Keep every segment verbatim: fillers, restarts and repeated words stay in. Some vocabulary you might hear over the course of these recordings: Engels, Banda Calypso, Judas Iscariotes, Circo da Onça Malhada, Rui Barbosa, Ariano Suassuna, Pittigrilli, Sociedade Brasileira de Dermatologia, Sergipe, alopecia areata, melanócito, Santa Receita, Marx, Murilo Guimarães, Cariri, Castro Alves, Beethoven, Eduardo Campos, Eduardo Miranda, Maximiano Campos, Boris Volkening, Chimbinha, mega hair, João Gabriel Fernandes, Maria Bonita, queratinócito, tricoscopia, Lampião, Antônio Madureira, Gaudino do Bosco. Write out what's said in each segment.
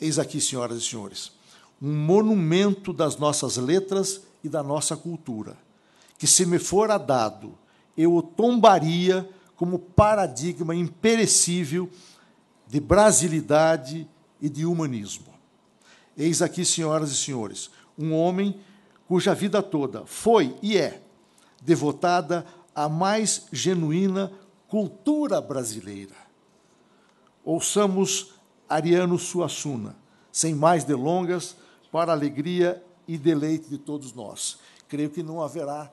Eis aqui, senhoras e senhores, um monumento das nossas letras e da nossa cultura, que, se me fora dado, eu o tombaria como paradigma imperecível de brasilidade e de humanismo. Eis aqui, senhoras e senhores, um homem cuja vida toda foi e é devotada à mais genuína cultura brasileira. Ouçamos Ariano Suassuna, sem mais delongas, para a alegria e deleite de todos nós. Creio que não haverá,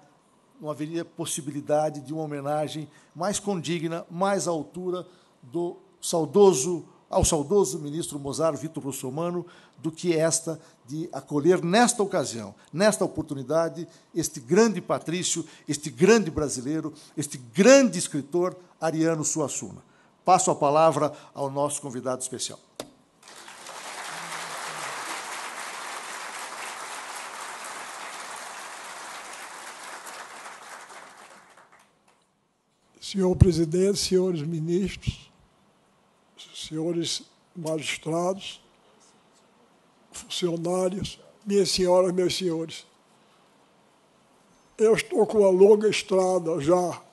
não haveria possibilidade de uma homenagem mais condigna, mais à altura do saudoso, ao saudoso ministro Mozart Victor Russomano, do que esta, de acolher nesta ocasião, nesta oportunidade, este grande patrício, este grande brasileiro, este grande escritor, Ariano Suassuna. Passo a palavra ao nosso convidado especial. Senhor presidente, senhores ministros, senhores magistrados, funcionários, minhas senhoras, meus senhores, eu estou com uma longa estrada já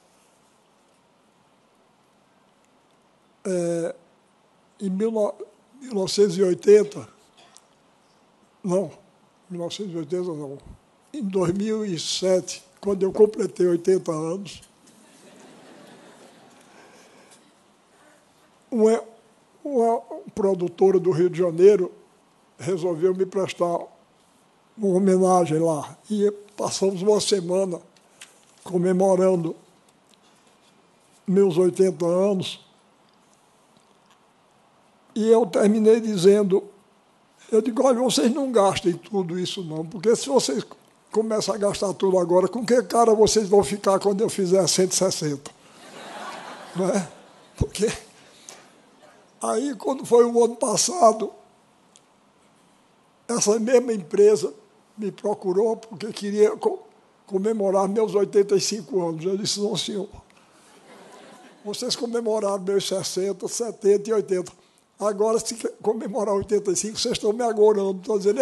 É, em mil novecentos e oitenta, não, mil novecentos e oitenta não, em dois mil e sete, quando eu completei oitenta anos, uma, uma produtora do Rio de Janeiro resolveu me prestar uma homenagem lá. E passamos uma semana comemorando meus oitenta anos. E eu terminei dizendo, eu digo, olha, vocês não gastem tudo isso não, porque se vocês começam a gastar tudo agora, com que cara vocês vão ficar quando eu fizer cento e sessenta? Não é? Porque aí, quando foi o ano passado, essa mesma empresa me procurou porque queria comemorar meus oitenta e cinco anos. Eu disse, não, senhor, vocês comemoraram meus sessenta, setenta e oitenta. Agora, se comemorar oitenta e cinco, vocês estão me agorando. Estou dizendo,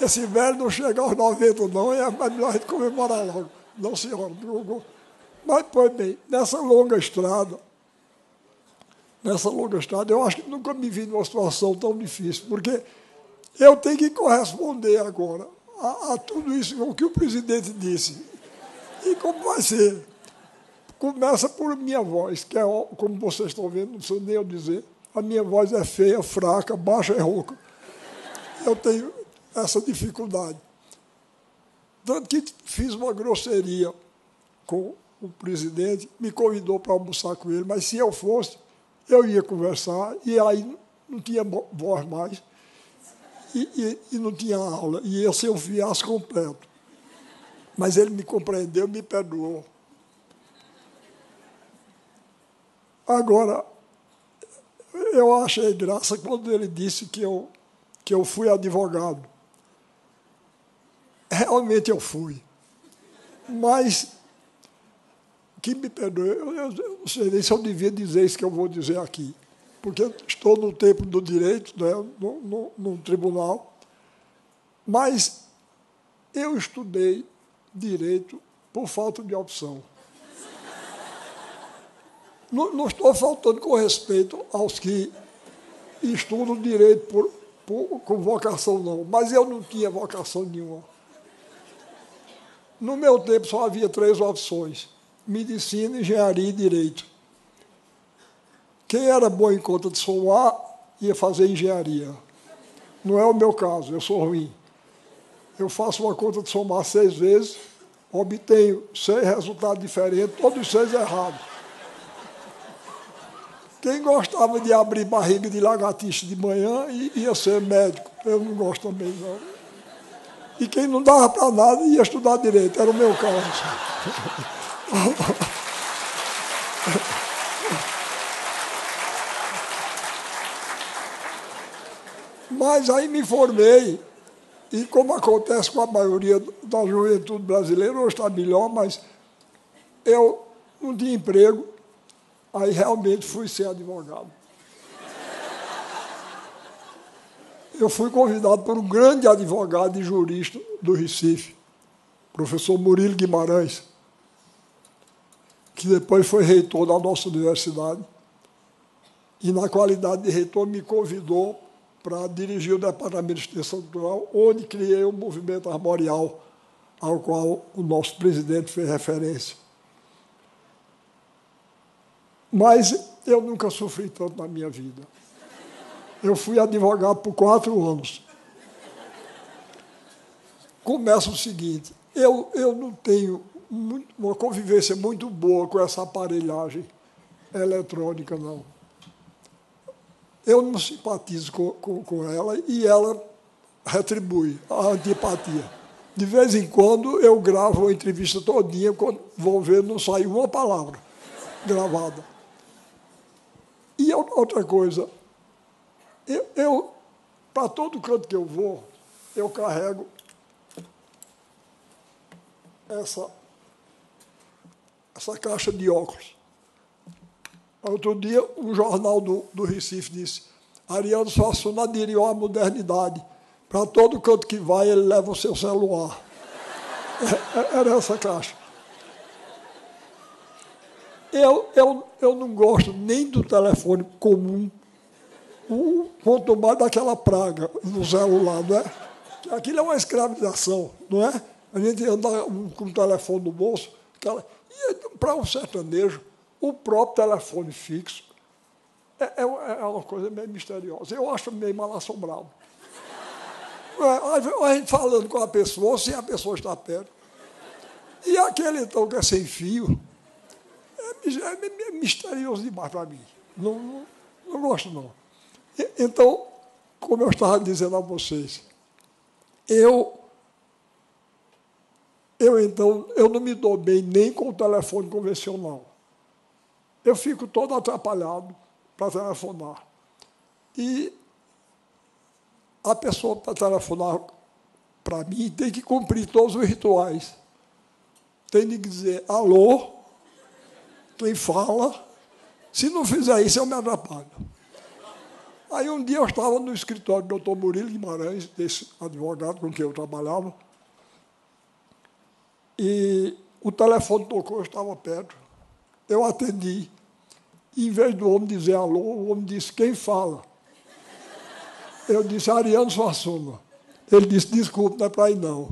esse velho não chega aos noventa, não, é melhor a gente comemorar logo. Não, senhora. Mas, pois bem, nessa longa estrada, nessa longa estrada, eu acho que nunca me vi numa situação tão difícil, porque eu tenho que corresponder agora a, a tudo isso, o que o presidente disse. E como vai ser? Começa por minha voz, que é, como vocês estão vendo, não preciso nem eu dizer, a minha voz é feia, fraca, baixa e rouca. Eu tenho essa dificuldade. Tanto que fiz uma grosseria com o presidente, me convidou para almoçar com ele, mas se eu fosse, eu ia conversar, e aí não tinha voz mais, e, e, e não tinha aula, e ia ser um fiasco completo. Mas ele me compreendeu, me perdoou. Agora, eu achei graça quando ele disse que eu, que eu fui advogado. Realmente eu fui. Mas, que me perdoe, eu, eu, eu não sei nem se eu devia dizer isso que eu vou dizer aqui, porque eu estou no tempo do direito, né, no, no, no tribunal, mas eu estudei direito por falta de opção. Não, não estou faltando com respeito aos que estudam direito por, por, com vocação, não. Mas eu não tinha vocação nenhuma. No meu tempo, só havia três opções. Medicina, engenharia e direito. Quem era bom em conta de somar, ia fazer engenharia. Não é o meu caso, eu sou ruim. Eu faço uma conta de somar seis vezes, obtenho seis resultados diferentes, todos seis errados. Quem gostava de abrir barriga de lagartixa de manhã ia ser médico. Eu não gosto também, não. E quem não dava para nada ia estudar direito. Era o meu caso. Mas aí me formei. E como acontece com a maioria da juventude brasileira, hoje está melhor, mas eu não tinha emprego. Aí, realmente, fui ser advogado. eu fui convidado por um grande advogado e jurista do Recife, professor Murilo Guimarães, que depois foi reitor da nossa universidade, e, na qualidade de reitor, me convidou para dirigir o Departamento de Extensão Cultural, onde criei o movimento armorial, ao qual o nosso presidente fez referência. Mas eu nunca sofri tanto na minha vida. Eu fui advogado por quatro anos. Começa o seguinte, eu, eu não tenho muito, uma convivência muito boa com essa aparelhagem eletrônica, não. Eu não simpatizo com, com, com ela e ela retribui a antipatia. De vez em quando, eu gravo uma entrevista todinha, quando vão ver, não sai uma palavra gravada. E outra coisa, eu, eu para todo canto que eu vou, eu carrego essa, essa caixa de óculos. Outro dia, um jornal do, do Recife disse: Ariano Suassuna aderiu à modernidade. Para todo canto que vai, ele leva o seu celular. Era essa caixa. Eu, eu, eu não gosto nem do telefone comum, quanto mais daquela praga no celular, não é? Aquilo é uma escravização, não é? A gente anda com o telefone no bolso. Aquela... E para um sertanejo, o próprio telefone fixo é, é uma coisa meio misteriosa. Eu acho meio mal assombrado. A gente falando com a pessoa, se a pessoa está perto. E aquele então que é sem fio é misterioso demais para mim. Não, não, não gosto, não. Então, como eu estava dizendo a vocês, eu, eu, então, eu não me dou bem nem com o telefone convencional. Eu fico todo atrapalhado para telefonar. E a pessoa, para telefonar para mim, tem que cumprir todos os rituais. Tem que dizer alô, quem fala. Se não fizer isso, eu me atrapalho. Aí, um dia, eu estava no escritório do doutor Murilo Guimarães, desse advogado com quem eu trabalhava, e o telefone tocou, eu estava perto. Eu atendi. E, em vez do homem dizer alô, o homem disse quem fala. Eu disse, Ariano Suassuna. Ele disse, desculpe, não é para ir, não.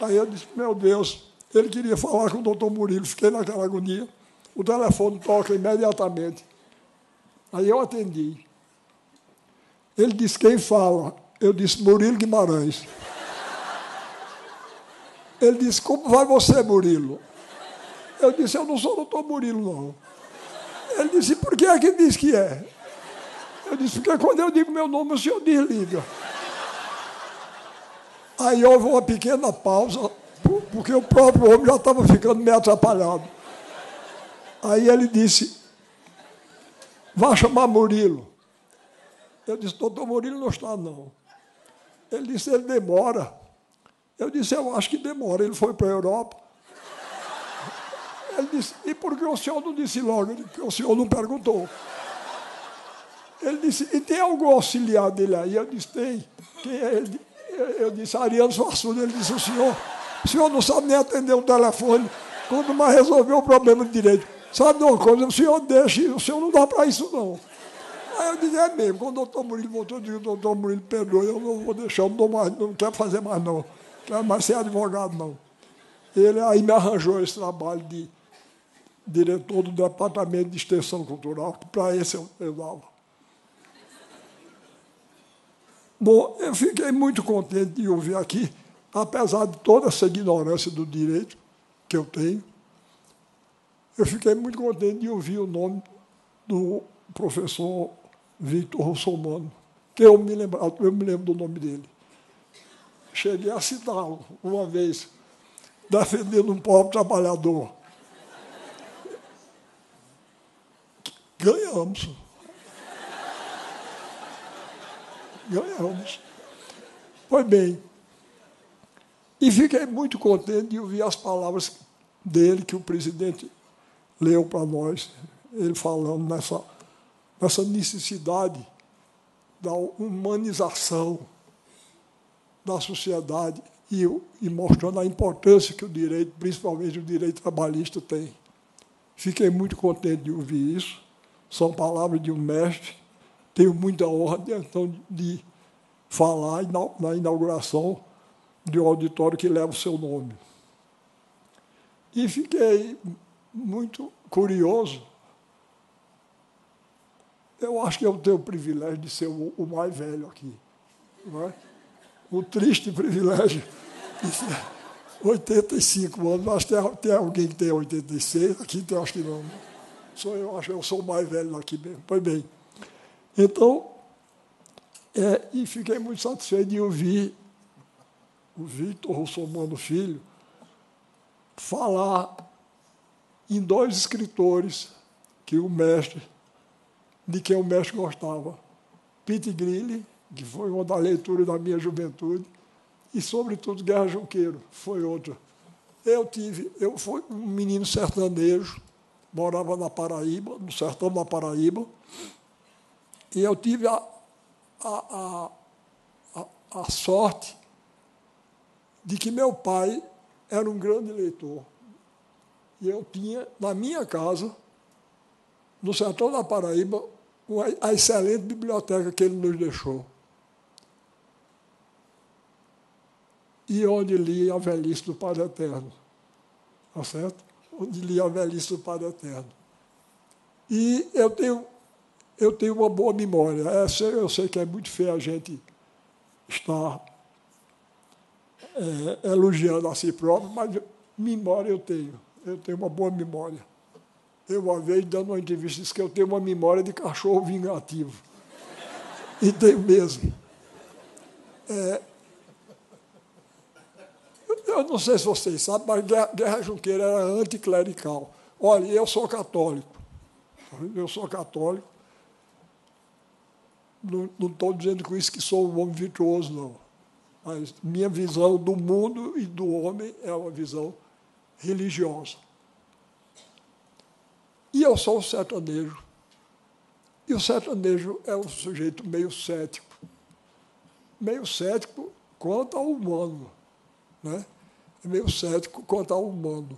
Aí eu disse, meu Deus, ele queria falar com o doutor Murilo. Fiquei naquela agonia. O telefone toca imediatamente. Aí eu atendi. Ele disse, quem fala? Eu disse, Murilo Guimarães. Ele disse, como vai você, Murilo? Eu disse, eu não sou o doutor Murilo, não. Ele disse, por que é que diz que é? Eu disse, porque quando eu digo meu nome, o senhor desliga. Aí houve uma pequena pausa, porque o próprio homem já estava ficando meio atrapalhado. Aí ele disse, vá chamar Murilo. Eu disse, doutor Murilo não está, não. Ele disse, ele demora. Eu disse, eu acho que demora. Ele foi para a Europa. Ele disse, e por que o senhor não disse logo? Porque o senhor não perguntou. Ele disse, e tem algum auxiliar dele aí? Eu disse, tem. Quem é ele? Eu disse, Ariano Suassuna. Ele disse, o senhor, o senhor não sabe nem atender um telefone, quanto mais resolver o problema de direito. Sabe de uma coisa, o senhor deixa, o senhor não dá para isso, não. Aí eu disse, é mesmo, quando o doutor Murilo voltou, eu disse, doutor Murilo, perdoe, eu não vou deixar, eu não, dou mais, não quero fazer mais, não. Não quero mais ser advogado, não. Ele aí me arranjou esse trabalho de diretor do Departamento de Extensão Cultural, que para esse eu, eu dava. Bom, eu fiquei muito contente de ouvir aqui, apesar de toda essa ignorância do direito que eu tenho, eu fiquei muito contente de ouvir o nome do professor Victor Russomano, que eu me lembro, eu me lembro do nome dele. Cheguei a citá-lo uma vez, defendendo um pobre trabalhador. Ganhamos. Ganhamos. Pois bem, e fiquei muito contente de ouvir as palavras dele que o presidente leu para nós, ele falando nessa, nessa necessidade da humanização da sociedade e, e mostrando a importância que o direito, principalmente o direito trabalhista, tem. Fiquei muito contente de ouvir isso. São palavras de um mestre. Tenho muita honra de, então, de falar na inauguração de um auditório que leva o seu nome. E fiquei muito curioso. Eu acho que eu tenho o privilégio de ser o, o mais velho aqui. Não é? O triste privilégio de ser oitenta e cinco anos. Mas tem, tem alguém que tem oitenta e seis, aqui tem, acho que não. Só eu acho que eu sou o mais velho aqui mesmo. Pois bem. Então, é, e fiquei muito satisfeito de ouvir o Victor Russomano Filho falar em dois escritores que o mestre, de quem o mestre gostava, Pittigrilli, que foi uma da leitura da minha juventude, e, sobretudo, Guerra Junqueiro, foi outra. Eu tive, eu fui um menino sertanejo, morava na Paraíba, no sertão da Paraíba, e eu tive a, a, a, a, a sorte de que meu pai era um grande leitor. E eu tinha, na minha casa, no sertão da Paraíba, a excelente biblioteca que ele nos deixou. E onde li A Velhice do Padre Eterno. Tá certo? Onde li A Velhice do Padre Eterno. E eu tenho, eu tenho uma boa memória. Eu sei que é muito feio a gente estar é, elogiando a si próprio, mas memória eu tenho. Eu tenho uma boa memória. Eu, uma vez, dando uma entrevista, disse que eu tenho uma memória de cachorro vingativo. E tenho mesmo. É... Eu não sei se vocês sabem, mas Guerra Junqueira era anticlerical. Olha, eu sou católico. Eu sou católico. Não estou dizendo com isso que sou um homem virtuoso, não. Mas minha visão do mundo e do homem é uma visão religiosa. E eu sou o sertanejo. E o sertanejo é um sujeito meio cético. Meio cético quanto ao humano. Né? Meio cético quanto ao humano.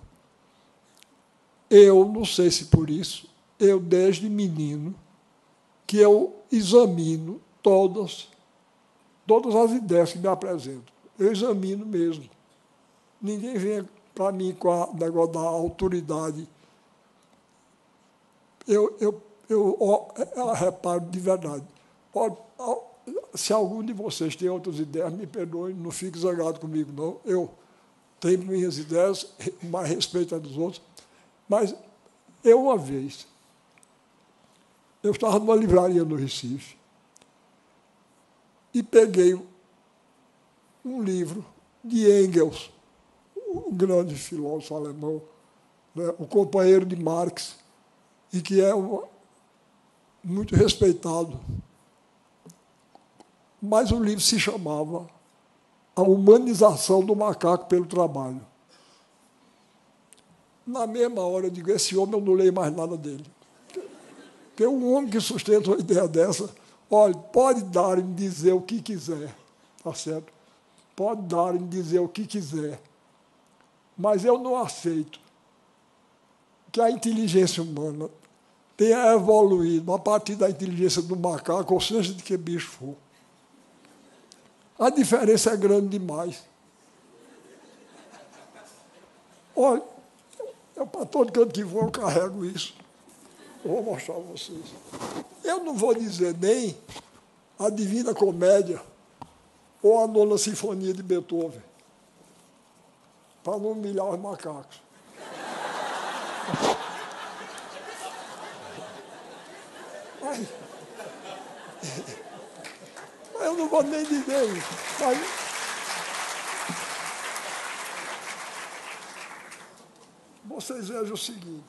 Eu, não sei se por isso, eu desde menino, que eu examino todas, todas as ideias que me apresentam. Eu examino mesmo. Ninguém vem para mim com o negócio da autoridade. Eu, eu, eu, eu reparo de verdade. Pode, se algum de vocês tem outras ideias, me perdoem, não fique zangado comigo, não. Eu tenho minhas ideias, mais respeito às dos outros. Mas eu, uma vez, eu estava numa livraria no Recife e peguei um livro de Engels, o grande filósofo alemão, né, o companheiro de Marx, e que é uma, muito respeitado. Mas o livro se chamava A Humanização do Macaco pelo Trabalho. Na mesma hora, eu digo, esse homem eu não leio mais nada dele. Porque um homem que sustenta uma ideia dessa, olha, pode dar e dizer o que quiser, tá certo? Pode dar e dizer o que quiser, mas eu não aceito que a inteligência humana tenha evoluído a partir da inteligência do macaco, ou seja, de que bicho for. A diferença é grande demais. Olha, para todo canto que vou, eu carrego isso. Eu vou mostrar a vocês. Eu não vou dizer nem a Divina Comédia ou a Nona Sinfonia de Beethoven, para não humilhar os macacos. Mas, mas eu não vou nem dizer isso. Mas, vocês vejam o seguinte.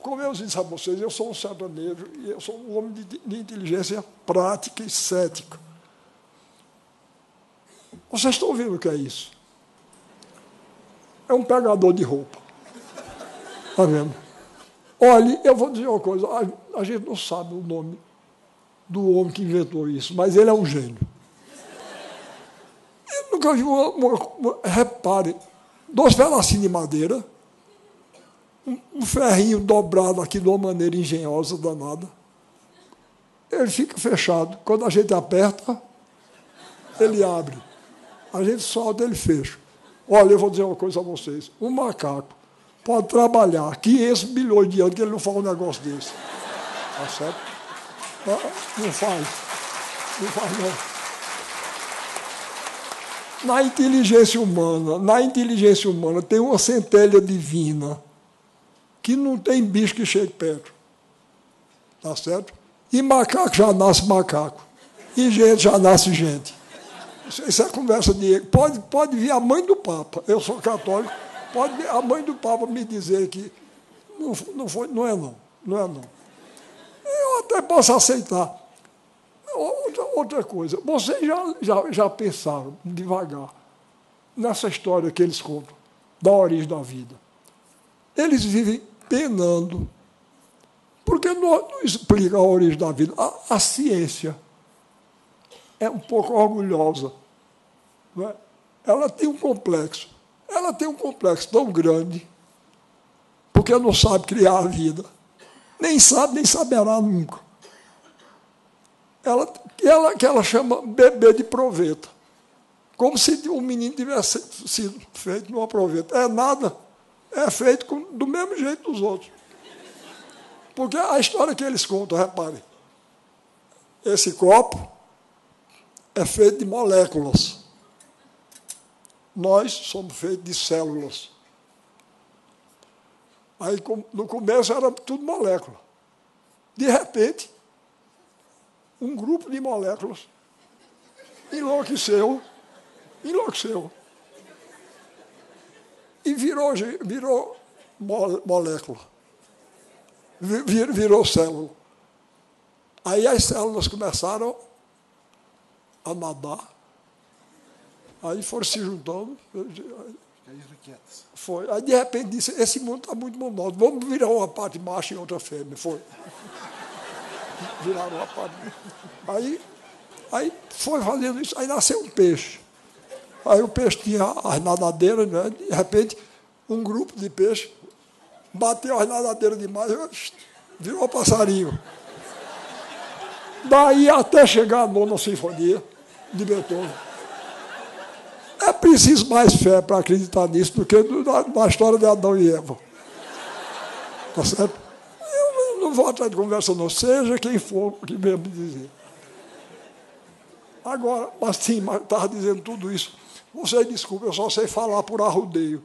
Como eu disse a vocês, eu sou um sertanejo e eu sou um homem de, de inteligência prática e cética. Vocês estão vendo o que é isso? É um pegador de roupa. Está vendo? Olha, eu vou dizer uma coisa, a, a gente não sabe o nome do homem que inventou isso, mas ele é um gênio. Eu nunca vi uma, uma, uma... Repare, dois pedacinhos de madeira, um, um ferrinho dobrado aqui de uma maneira engenhosa, danada, ele fica fechado. Quando a gente aperta, ele abre. A gente solta, ele fecha. Olha, eu vou dizer uma coisa a vocês. Um macaco pode trabalhar quinhentos bilhões de anos que ele não faz um negócio desse. Tá certo? Não faz. Não faz, não. Na inteligência humana, na inteligência humana tem uma centelha divina que não tem bicho que chegue perto. Tá certo? E macaco já nasce macaco. E gente já nasce gente. Isso é conversa de... Pode, pode vir a mãe do Papa. Eu sou católico. Pode vir a mãe do Papa me dizer que não, não, foi, não é não. Não é não. Eu até posso aceitar. Outra, outra coisa. Vocês já, já, já pensaram devagar nessa história que eles contam, da origem da vida. Eles vivem penando. Porque não, não explica a origem da vida. A, a ciência é um pouco orgulhosa. Não é? Ela tem um complexo. Ela tem um complexo tão grande porque não sabe criar a vida. Nem sabe, nem saberá nunca. Ela, ela, que ela chama bebê de proveta. Como se um menino tivesse sido feito numa proveta. É nada. É feito com, do mesmo jeito dos outros. Porque a história que eles contam, reparem, esse copo é feito de moléculas. Nós somos feitos de células. Aí, no começo, era tudo molécula. De repente, um grupo de moléculas enlouqueceu, enlouqueceu, e virou, virou molécula. Virou célula. Aí as células começaram a nadar, aí foram se juntando. Foi. Aí, de repente, disse, esse mundo está muito monótono, vamos virar uma parte macho e outra fêmea. Foi. Viraram uma parte. Aí, aí foi fazendo isso, aí nasceu um peixe. Aí o peixe tinha as nadadeiras, né? De repente, um grupo de peixes bateu as nadadeiras demais, virou passarinho. Daí até chegar a nona sinfonia de Beethoven. É preciso mais fé para acreditar nisso do que na história de Adão e Eva. Tá certo? Eu não vou atrás de conversa, não. Seja quem for que venha me dizer. Agora, mas sim, mas estava dizendo tudo isso. Vocês desculpem, eu só sei falar por arrudeio.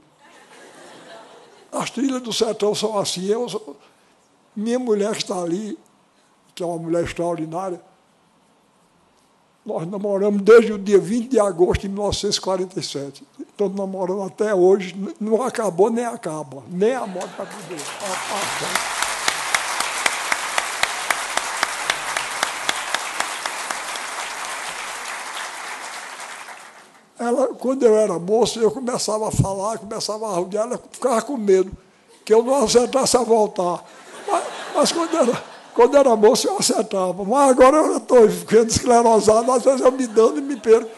As trilhas do sertão são assim. Eu, minha mulher que está ali, que é uma mulher extraordinária, nós namoramos desde o dia vinte de agosto de mil novecentos e quarenta e sete. Estamos namorando até hoje. Não acabou, nem acaba. Nem a morte para poder. Ela, quando eu era moço, eu começava a falar, começava a arrudear, ela ficava com medo, que eu não acertasse a voltar. Mas, mas quando, era, quando era moço, eu acertava. Mas agora eu estou ficando esclerosado, às vezes eu me dando e me perco.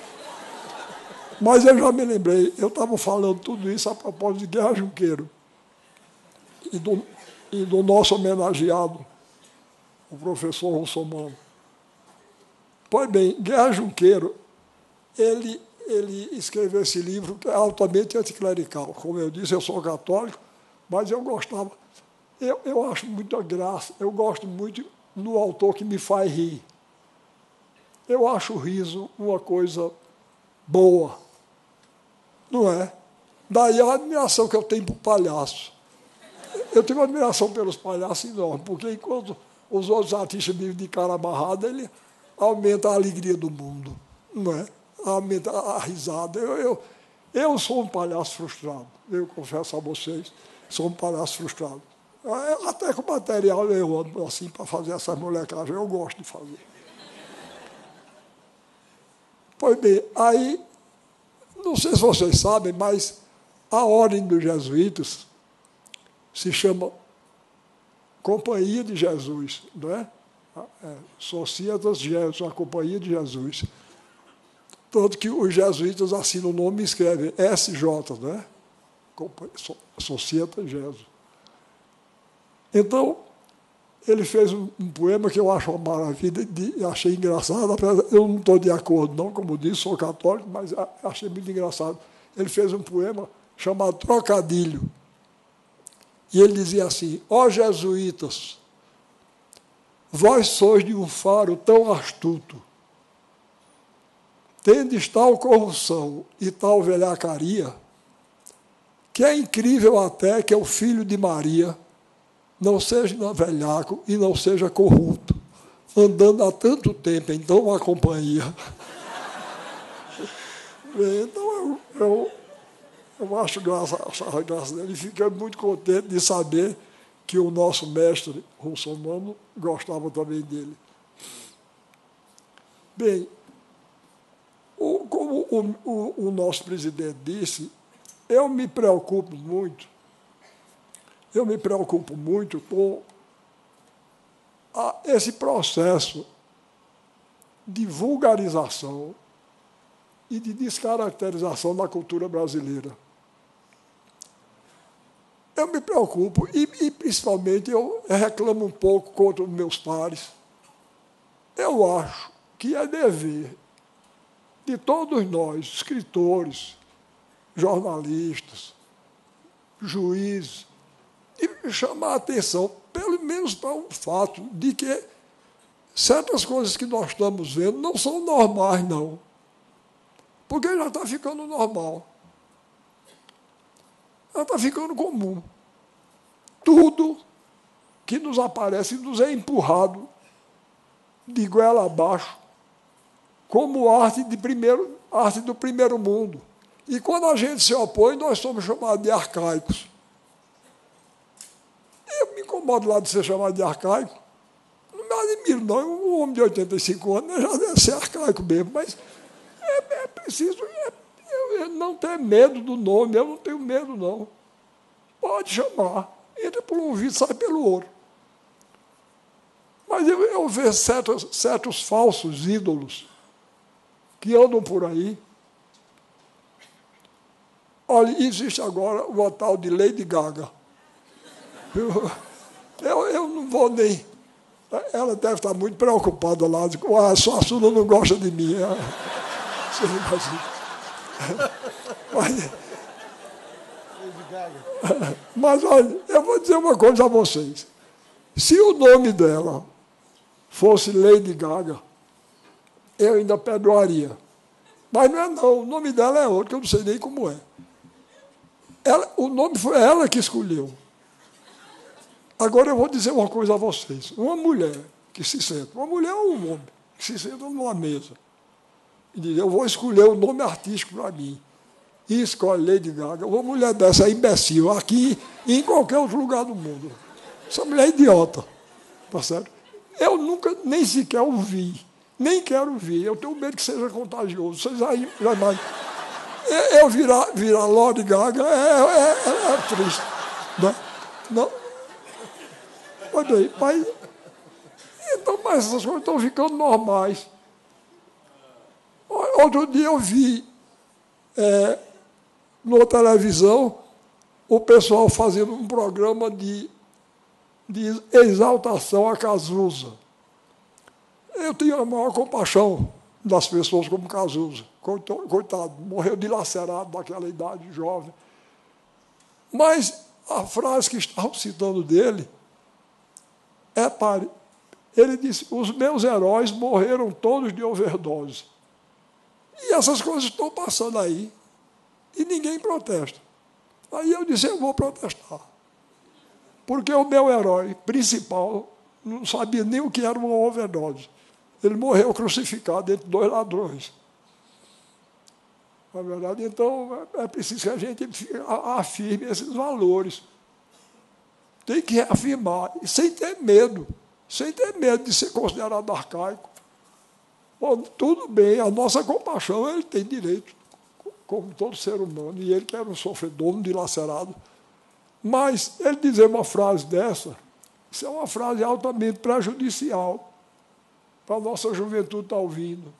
Mas eu já me lembrei, eu estava falando tudo isso a propósito de Guerra Junqueiro e do, e do nosso homenageado, o professor Russomano. Pois bem, Guerra Junqueiro, ele... ele escreveu esse livro altamente anticlerical. Como eu disse, eu sou católico, mas eu gostava. Eu, eu acho muita graça, eu gosto muito do autor que me faz rir. Eu acho o riso uma coisa boa, não é? Daí a admiração que eu tenho por palhaço. Eu tenho uma admiração pelos palhaços enorme, porque enquanto os outros artistas vivem de cara amarrada, ele aumenta a alegria do mundo, não é? A, a risada. Eu, eu, eu sou um palhaço frustrado, eu confesso a vocês, sou um palhaço frustrado. Eu, até com material eu ando assim para fazer essas molecagens, eu gosto de fazer. Pois bem, aí, não sei se vocês sabem, mas a ordem dos jesuítas se chama Companhia de Jesus, não é? Societas Jesus, a Companhia de Jesus. Tanto que os jesuítas assinam o nome e escrevem S J, não é? Societas Jesus. Então, ele fez um, um poema que eu acho uma maravilha, de, achei engraçado, eu não estou de acordo, não, como disse, sou católico, mas achei muito engraçado. Ele fez um poema chamado Trocadilho. E ele dizia assim: ó jesuítas, vós sois de um faro tão astuto, tendes tal corrupção e tal velhacaria, que é incrível até que o filho de Maria não seja velhaco e não seja corrupto, andando há tanto tempo, então a companhia. Então, eu, eu, eu acho graça, graça dele. Fiquei muito contente de saber que o nosso mestre Russomano gostava também dele. Bem, o, como o, o, o nosso presidente disse, eu me preocupo muito Eu me preocupo muito com a, esse processo de vulgarização e de descaracterização da cultura brasileira. Eu me preocupo e, e principalmente, eu reclamo um pouco contra os meus pares. Eu acho que é dever de todos nós, escritores, jornalistas, juízes, e chamar a atenção, pelo menos para o fato de que certas coisas que nós estamos vendo não são normais, não. Porque já está ficando normal. Já está ficando comum. Tudo que nos aparece nos é empurrado de goela abaixo como arte, de primeiro, arte do primeiro mundo. E quando a gente se opõe, nós somos chamados de arcaicos. Eu me incomodo lá de ser chamado de arcaico. Não me admiro, não. Um homem de oitenta e cinco anos já deve ser arcaico mesmo, mas é, é preciso é, eu, eu não ter medo do nome, eu não tenho medo, não. Pode chamar. Entra por um ouvido, sai pelo outro. Mas eu, eu vejo certos, certos falsos ídolos que andam por aí. Olha, existe agora uma tal de Lady Gaga. Eu, eu, eu não vou nem... Ela deve estar muito preocupada lá. Diz, ah, Suassuna não gosta de mim. É, você não imagina. Mas, mas, olha, eu vou dizer uma coisa a vocês. Se o nome dela fosse Lady Gaga, eu ainda perdoaria. Mas não é, não. O nome dela é outro, que eu não sei nem como é. Ela, o nome foi ela que escolheu. Agora eu vou dizer uma coisa a vocês. Uma mulher que se senta, uma mulher ou um homem, que se senta numa mesa e diz, eu vou escolher o nome artístico para mim, e escolhe Lady Gaga, uma mulher dessa é imbecil, aqui e em qualquer outro lugar do mundo. Essa mulher é idiota. Tá certo? Eu nunca nem sequer ouvi, nem quero ouvir. Eu tenho medo que seja contagioso. Vocês aí já imaginam. Eu virar, virar Lady Gaga é, é, é triste. Né? Não. Olha aí, mas, então, mas essas coisas estão ficando normais. Outro dia eu vi é, na televisão o pessoal fazendo um programa de, de exaltação a Cazuza. Eu tenho a maior compaixão das pessoas como Cazuza. Coitado, morreu dilacerado naquela idade jovem. Mas a frase que estavam citando dele... É, pare, ele disse, os meus heróis morreram todos de overdose. E essas coisas estão passando aí e ninguém protesta. Aí eu disse, eu vou protestar. Porque o meu herói principal não sabia nem o que era uma overdose. Ele morreu crucificado entre dois ladrões. Na verdade, então, é preciso que a gente afirme esses valores. Tem que reafirmar, sem ter medo, sem ter medo de ser considerado arcaico. Bom, tudo bem, a nossa compaixão, ele tem direito, como todo ser humano, e ele que era um sofredor, um dilacerado. Mas ele dizer uma frase dessa, Isso é uma frase altamente prejudicial para a nossa juventude estar ouvindo.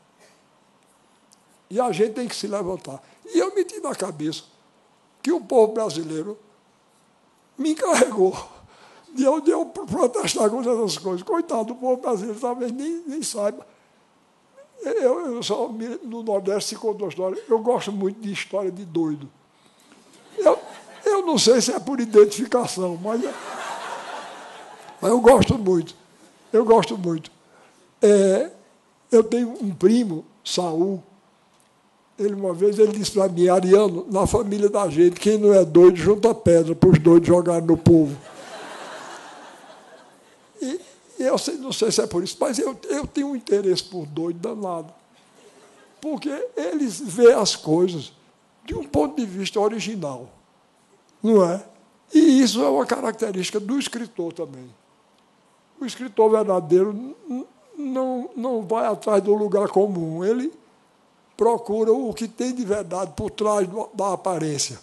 E a gente tem que se levantar. E eu meti na cabeça que o povo brasileiro me encarregou de eu, de eu protestar contra essas coisas. Coitado, o povo brasileiro talvez nem, nem saiba. Eu, eu só, no Nordeste, se contou a história. Eu gosto muito de história de doido. Eu, eu não sei se é por identificação, mas, mas eu gosto muito. Eu gosto muito. É, eu tenho um primo, Saul. Ele, uma vez, ele disse para mim: Ariano, na família da gente, quem não é doido, junta pedra para os doidos jogarem no povo. E eu sei, não sei se é por isso, mas eu, eu tenho um interesse por doido danado, porque eles veem as coisas de um ponto de vista original, não é? E isso é uma característica do escritor também. O escritor verdadeiro não, não vai atrás do lugar comum, ele procura o que tem de verdade por trás da aparência.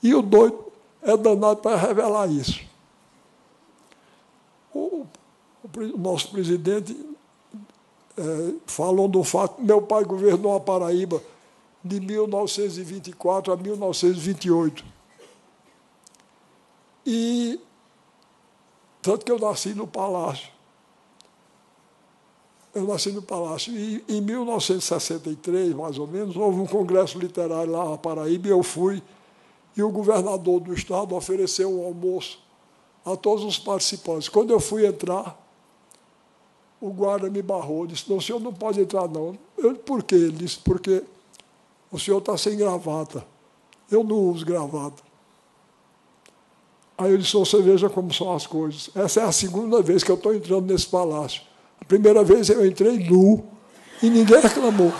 E o doido é danado para revelar isso. O, o nosso presidente é, falou do fato, meu pai governou a Paraíba de mil novecentos e vinte e quatro a mil novecentos e vinte e oito. E tanto que eu nasci no Palácio. Eu nasci no Palácio. E em mil novecentos e sessenta e três, mais ou menos, houve um congresso literário lá na Paraíba e eu fui. E o governador do estado ofereceu um almoço a todos os participantes. Quando eu fui entrar, o guarda me barrou. Disse: não, o senhor não pode entrar, não. Eu disse: por quê? Ele disse: porque o senhor está sem gravata. Eu não uso gravata. Aí eu disse: você veja como são as coisas. Essa é a segunda vez que eu estou entrando nesse palácio. A primeira vez eu entrei nu e ninguém reclamou.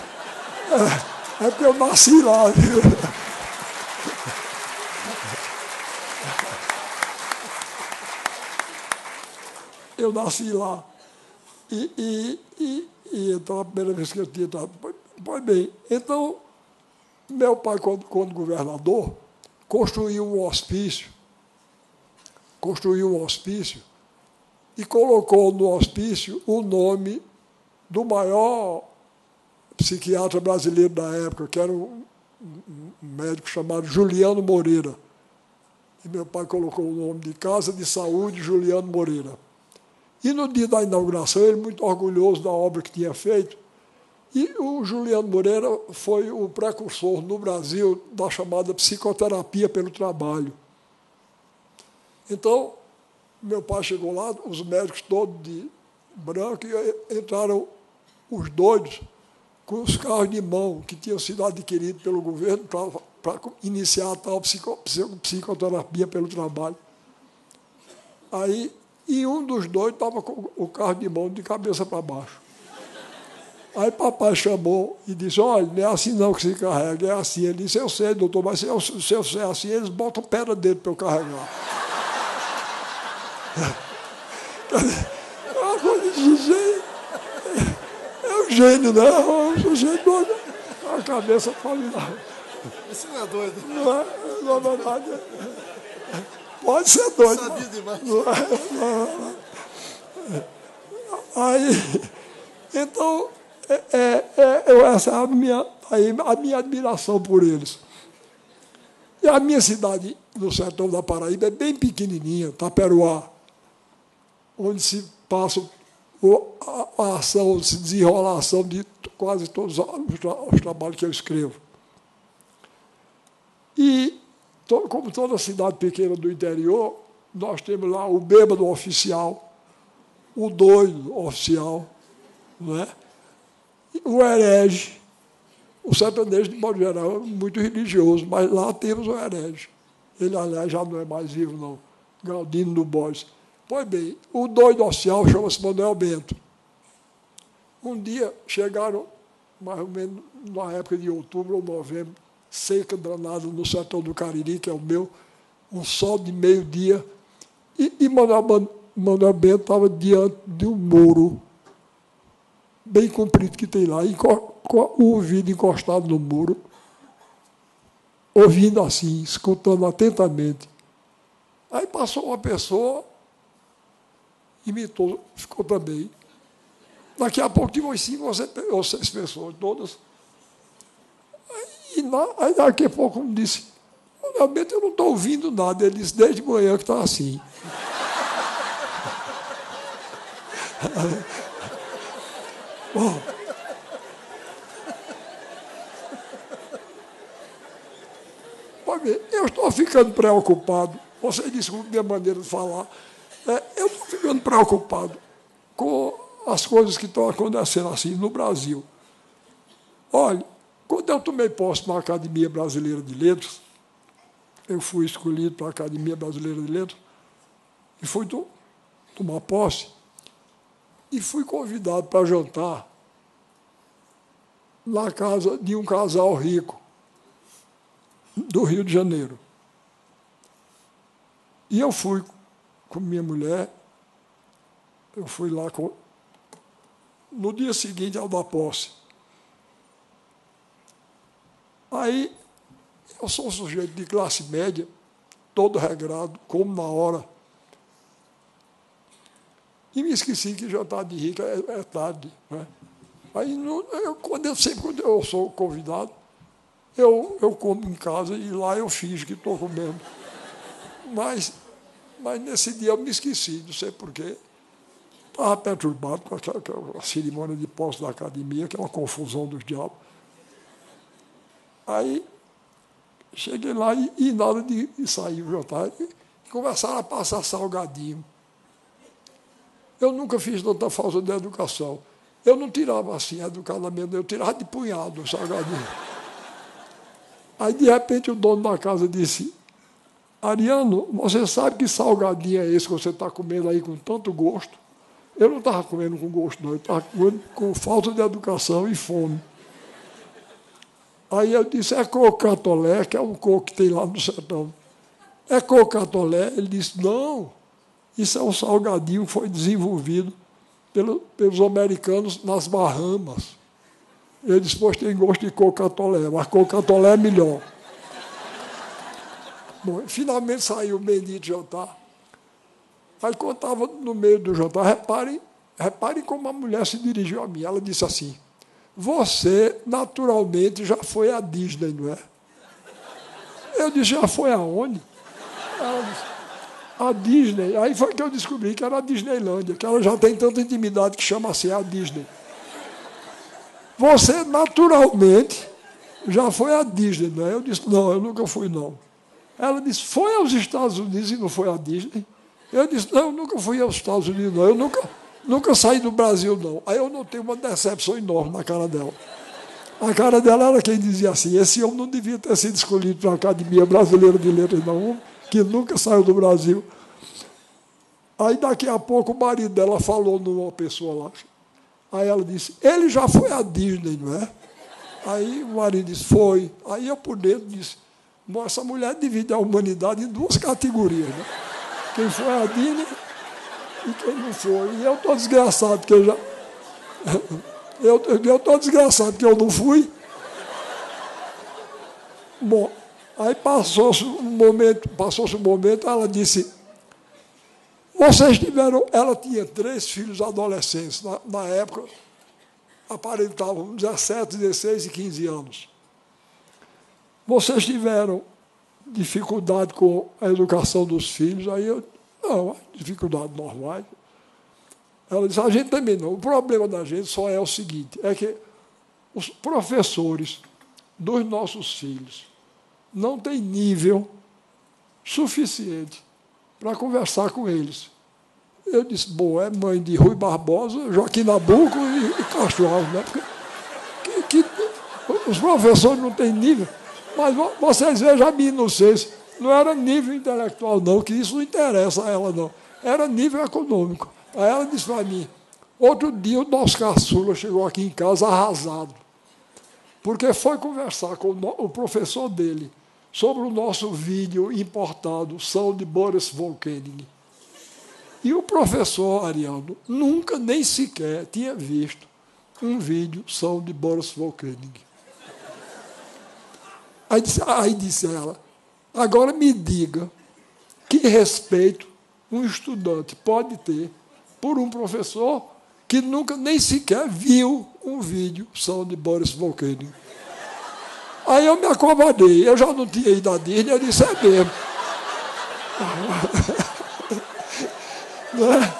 É, é porque eu nasci lá. Eu nasci lá. E, e, e, e então, a primeira vez que eu tinha entrado. Pois bem, então, meu pai, quando, quando governador, construiu um hospício, construiu um hospício e colocou no hospício o nome do maior psiquiatra brasileiro da época, que era um, um médico chamado Juliano Moreira. E meu pai colocou o nome de Casa de Saúde Juliano Moreira. E, no dia da inauguração, ele, muito orgulhoso da obra que tinha feito, e o Juliano Moreira foi o precursor no Brasil da chamada psicoterapia pelo trabalho. Então, meu pai chegou lá, os médicos todos de branco, e entraram os doidos com os carros de mão que tinham sido adquiridos pelo governo para iniciar a tal psico, psicoterapia pelo trabalho. Aí, e um dos doidos estava com o carro de mão de cabeça para baixo. Aí papai chamou e disse: olha, não é assim não que se carrega, é assim. Ele disse: eu sei, doutor, mas se eu, se eu sei assim, eles botam pedra dentro para eu carregar. É uma coisa de gênio. É um gênio, né? É um gênio doido. A cabeça falida. Isso não é doido. Não é, não é verdade. Pode ser doido. Eu sabia demais. Não é, não é. Aí, então... É, é, é, essa é a minha, a minha admiração por eles. E a minha cidade, no sertão da Paraíba, é bem pequenininha, Taperoá, onde se passa a ação, se desenrola a ação de quase todos os, tra os trabalhos que eu escrevo. E, to como toda cidade pequena do interior, nós temos lá o bêbado oficial, o doido oficial, não é? O herege, o sertanejo, de modo geral, é muito religioso, mas lá temos o herege. Ele, aliás, já não é mais vivo, não. Gaudino do Bosco. Pois bem, o doido oficial chama-se Manuel Bento. Um dia chegaram, mais ou menos na época de outubro ou novembro, seca danada no sertão do Cariri, que é o meu, um sol de meio-dia, e, e Manuel, Manuel Bento estava diante de um muro bem comprido que tem lá, e com o ouvido encostado no muro, ouvindo assim, escutando atentamente. Aí passou uma pessoa imitou, ficou também. Daqui a pouco tinha cinco ou seis pessoas, todas. E na, aí daqui a pouco me disse, realmente eu não estou ouvindo nada. Ele disse, desde manhã que está assim. Bom, eu estou ficando preocupado. Você desculpe minha maneira de falar. É, eu estou ficando preocupado com as coisas que estão acontecendo assim no Brasil. Olha, quando eu tomei posse na Academia Brasileira de Letras, eu fui escolhido para a Academia Brasileira de Letras e fui to- tomar posse e fui convidado para jantar na casa de um casal rico do Rio de Janeiro. E eu fui com minha mulher, eu fui lá com, no dia seguinte ao da posse. Aí, eu sou um sujeito de classe média, todo regrado, como na hora. E me esqueci que jantar de rico é, é tarde. Né? Aí, no, eu, quando eu, sempre quando eu sou convidado, Eu, eu como em casa e lá eu finjo que estou comendo. Mas, mas nesse dia eu me esqueci, não sei porquê. Estava perturbado com aquela, aquela cerimônia de posse da academia, que é uma confusão dos diabos. Aí cheguei lá e, e nada de, de sair o jantar. E começaram a passar salgadinho. Eu nunca fiz tanta falta de educação. Eu não tirava assim, educadamente, eu tirava de punhado o salgadinho. Aí, de repente, o dono da casa disse, Ariano, você sabe que salgadinho é esse que você está comendo aí com tanto gosto? Eu não estava comendo com gosto, não. Eu estava comendo com falta de educação e fome. Aí eu disse, é coco catolé, que é um coco que tem lá no sertão. É coco catolé? Ele disse, não, isso é um salgadinho que foi desenvolvido pelo, pelos americanos nas Bahamas. Ele disse, pois tem gosto de coca-tolé, mas coca-tolé é melhor. Bom, finalmente saiu o bendito jantar. Aí, quando estava no meio do jantar, reparem, reparem como a mulher se dirigiu a mim. Ela disse assim, você, naturalmente, já foi à Disney, não é? Eu disse, já foi aonde? Ela disse, a Disney. Aí foi que eu descobri que era a Disneylândia, que ela já tem tanta intimidade que chama assim a Disney. Você, naturalmente, já foi à Disney, não é? Eu disse, não, eu nunca fui, não. Ela disse, foi aos Estados Unidos e não foi à Disney? Eu disse, não, eu nunca fui aos Estados Unidos, não. Eu nunca, nunca saí do Brasil, não. Aí eu notei uma decepção enorme na cara dela. A cara dela era quem dizia assim, esse homem não devia ter sido escolhido para a Academia Brasileira de Letras, não, que nunca saiu do Brasil. Aí, daqui a pouco, o marido dela falou numa pessoa lá, aí ela disse, ele já foi à Disney, não é? Aí o marido disse, foi. Aí eu, por dentro, disse, essa mulher divide a humanidade em duas categorias, né? Quem foi à Disney e quem não foi. E eu estou desgraçado, porque eu já... Eu estou desgraçado, porque eu não fui. Bom, aí passou-se um momento, passou-se um momento, ela disse... Vocês tiveram... Ela tinha três filhos adolescentes. Na, na época, aparentavam dezessete, dezesseis e quinze anos. Vocês tiveram dificuldade com a educação dos filhos? Aí eu... Não, dificuldade normal. Ela disse, a gente também não. O problema da gente só é o seguinte, é que os professores dos nossos filhos não têm nível suficiente para conversar com eles. Eu disse, bom, é mãe de Rui Barbosa, Joaquim Nabuco e, e Castro Alves, né? Porque, que, que, os professores não têm nível, mas vocês vejam a minha inocência, não era nível intelectual, não, que isso não interessa a ela, não. Era nível econômico. Aí ela disse para mim, outro dia o nosso caçula chegou aqui em casa arrasado, porque foi conversar com o professor dele sobre o nosso vídeo importado, São de Boris Volkening. E o professor Ariano nunca nem sequer tinha visto um vídeo São de Boris Volkening. Aí disse, aí disse ela, agora me diga que respeito um estudante pode ter por um professor que nunca nem sequer viu um vídeo só de Boris Volkening. Aí eu me acovardei, eu já não tinha ido à Disney, eu disse, é mesmo. Não é?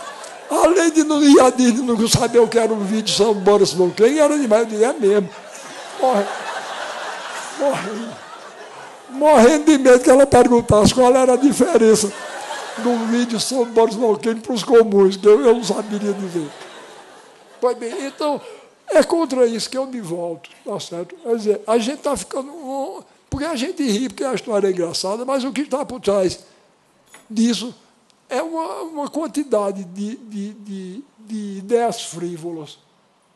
Além de não ir à Disney, não saber o que era um vídeo só de Boris Volkening, era demais, eu disse, é mesmo. Morre. Morre. Morrendo de medo que ela perguntasse qual era a diferença do vídeo sobre Boris Volkening para os comuns, que eu, eu não saberia dizer. Pois bem, então, é contra isso que eu me volto, tá certo? Quer dizer, a gente está ficando... Um... Porque a gente ri, porque a história é engraçada, mas o que está por trás disso é uma, uma quantidade de, de, de, de ideias frívolas,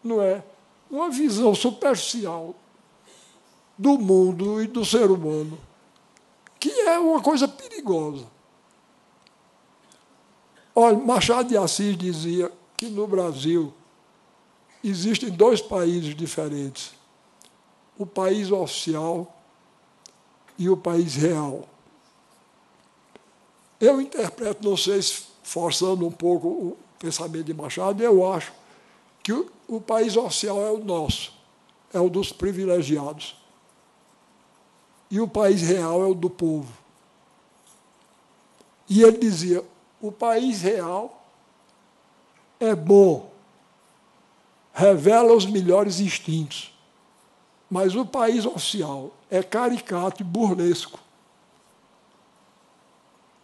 não é? Uma visão superficial do mundo e do ser humano, que é uma coisa perigosa. Olha, Machado de Assis dizia que no Brasil existem dois países diferentes, o país oficial e o país real. Eu interpreto, não sei se forçando um pouco o pensamento de Machado, eu acho que o, o país oficial é o nosso, é o dos privilegiados. E o país real é o do povo. E ele dizia, o país real é bom, revela os melhores instintos, mas o país oficial é caricato e burlesco.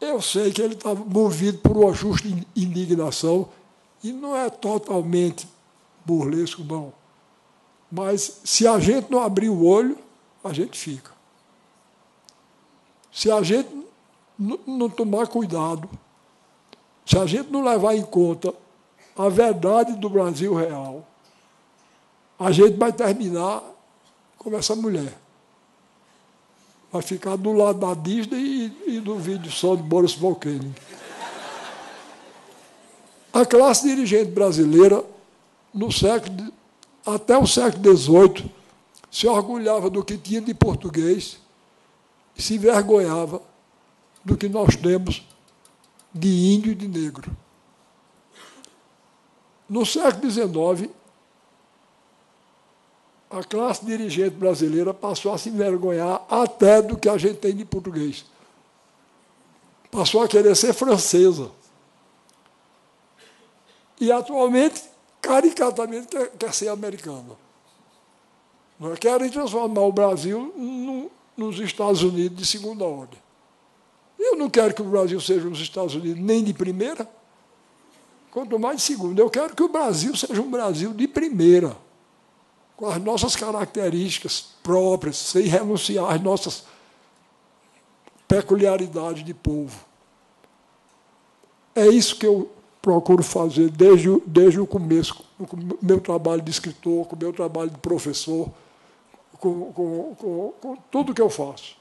Eu sei que ele estava movido por uma justa indignação, e não é totalmente burlesco, não. Mas, se a gente não abrir o olho, a gente fica. Se a gente não tomar cuidado, se a gente não levar em conta a verdade do Brasil real, a gente vai terminar como essa mulher. Vai ficar do lado da Disney e, e do vídeo só de Boris Volkening. A classe dirigente brasileira, no século, até o século dezoito, se orgulhava do que tinha de português, se envergonhava do que nós temos de índio e de negro. No século dezenove, a classe dirigente brasileira passou a se envergonhar até do que a gente tem de português. Passou a querer ser francesa. E, atualmente, caricatamente, quer, quer ser americana. Não querem transformar o Brasil num... nos Estados Unidos de segunda ordem. Eu não quero que o Brasil seja os Estados Unidos nem de primeira, quanto mais de segunda. Eu quero que o Brasil seja um Brasil de primeira, com as nossas características próprias, sem renunciar às nossas peculiaridades de povo. É isso que eu procuro fazer desde, desde o começo, com o meu trabalho de escritor, com o meu trabalho de professor, Com, com, com, com tudo que eu faço.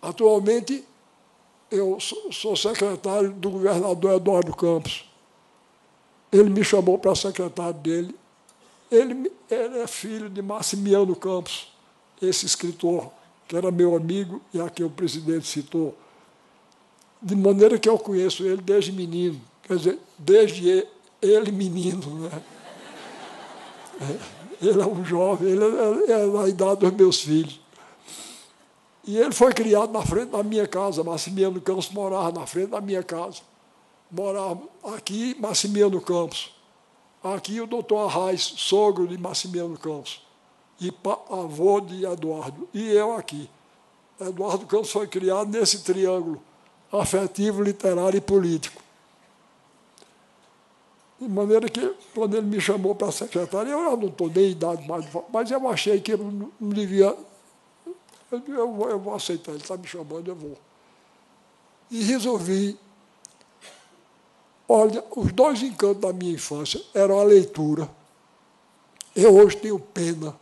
Atualmente, eu sou, sou secretário do governador Eduardo Campos. Ele me chamou para secretário dele. Ele, ele é filho de Maximiano Campos, esse escritor que era meu amigo e a quem o presidente citou. De maneira que eu conheço ele desde menino. Quer dizer, desde ele menino, né? É. Ele é um jovem, ele é da idade dos meus filhos. E ele foi criado na frente da minha casa. Maximiano Campos morava na frente da minha casa. Morava aqui, Maximiano Campos. Aqui o doutor Arraes, sogro de Maximiano Campos. E avô de Eduardo. E eu aqui. Eduardo Campos foi criado nesse triângulo afetivo, literário e político. De maneira que, quando ele me chamou para secretário, eu não estou nem idade mais, mas eu achei que eu não devia... Eu, eu, eu vou aceitar, ele está me chamando, eu vou. E resolvi... Olha, os dois encantos da minha infância eram a leitura. Eu hoje tenho pena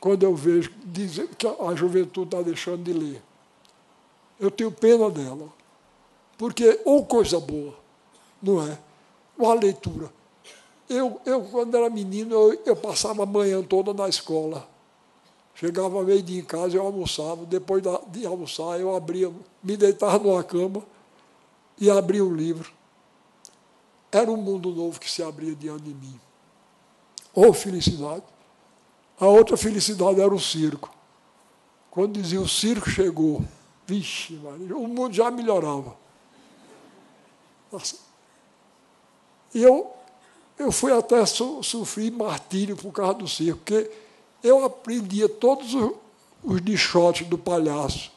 quando eu vejo dizer que a juventude está deixando de ler. Eu tenho pena dela, porque ou coisa boa, não é? Uma leitura. Eu, eu, quando era menino, eu, eu passava a manhã toda na escola. Chegava meio-dia em casa, eu almoçava. Depois da, de almoçar, eu abria, me deitava numa cama e abria o livro. era um mundo novo que se abria diante de mim. Ou felicidade. A outra felicidade era o circo. Quando dizia o circo chegou, vixe, Maria, o mundo já melhorava. Nossa. E eu, eu fui até so, sofrer martírio por causa do circo, porque eu aprendia todos os, os dichotes do palhaço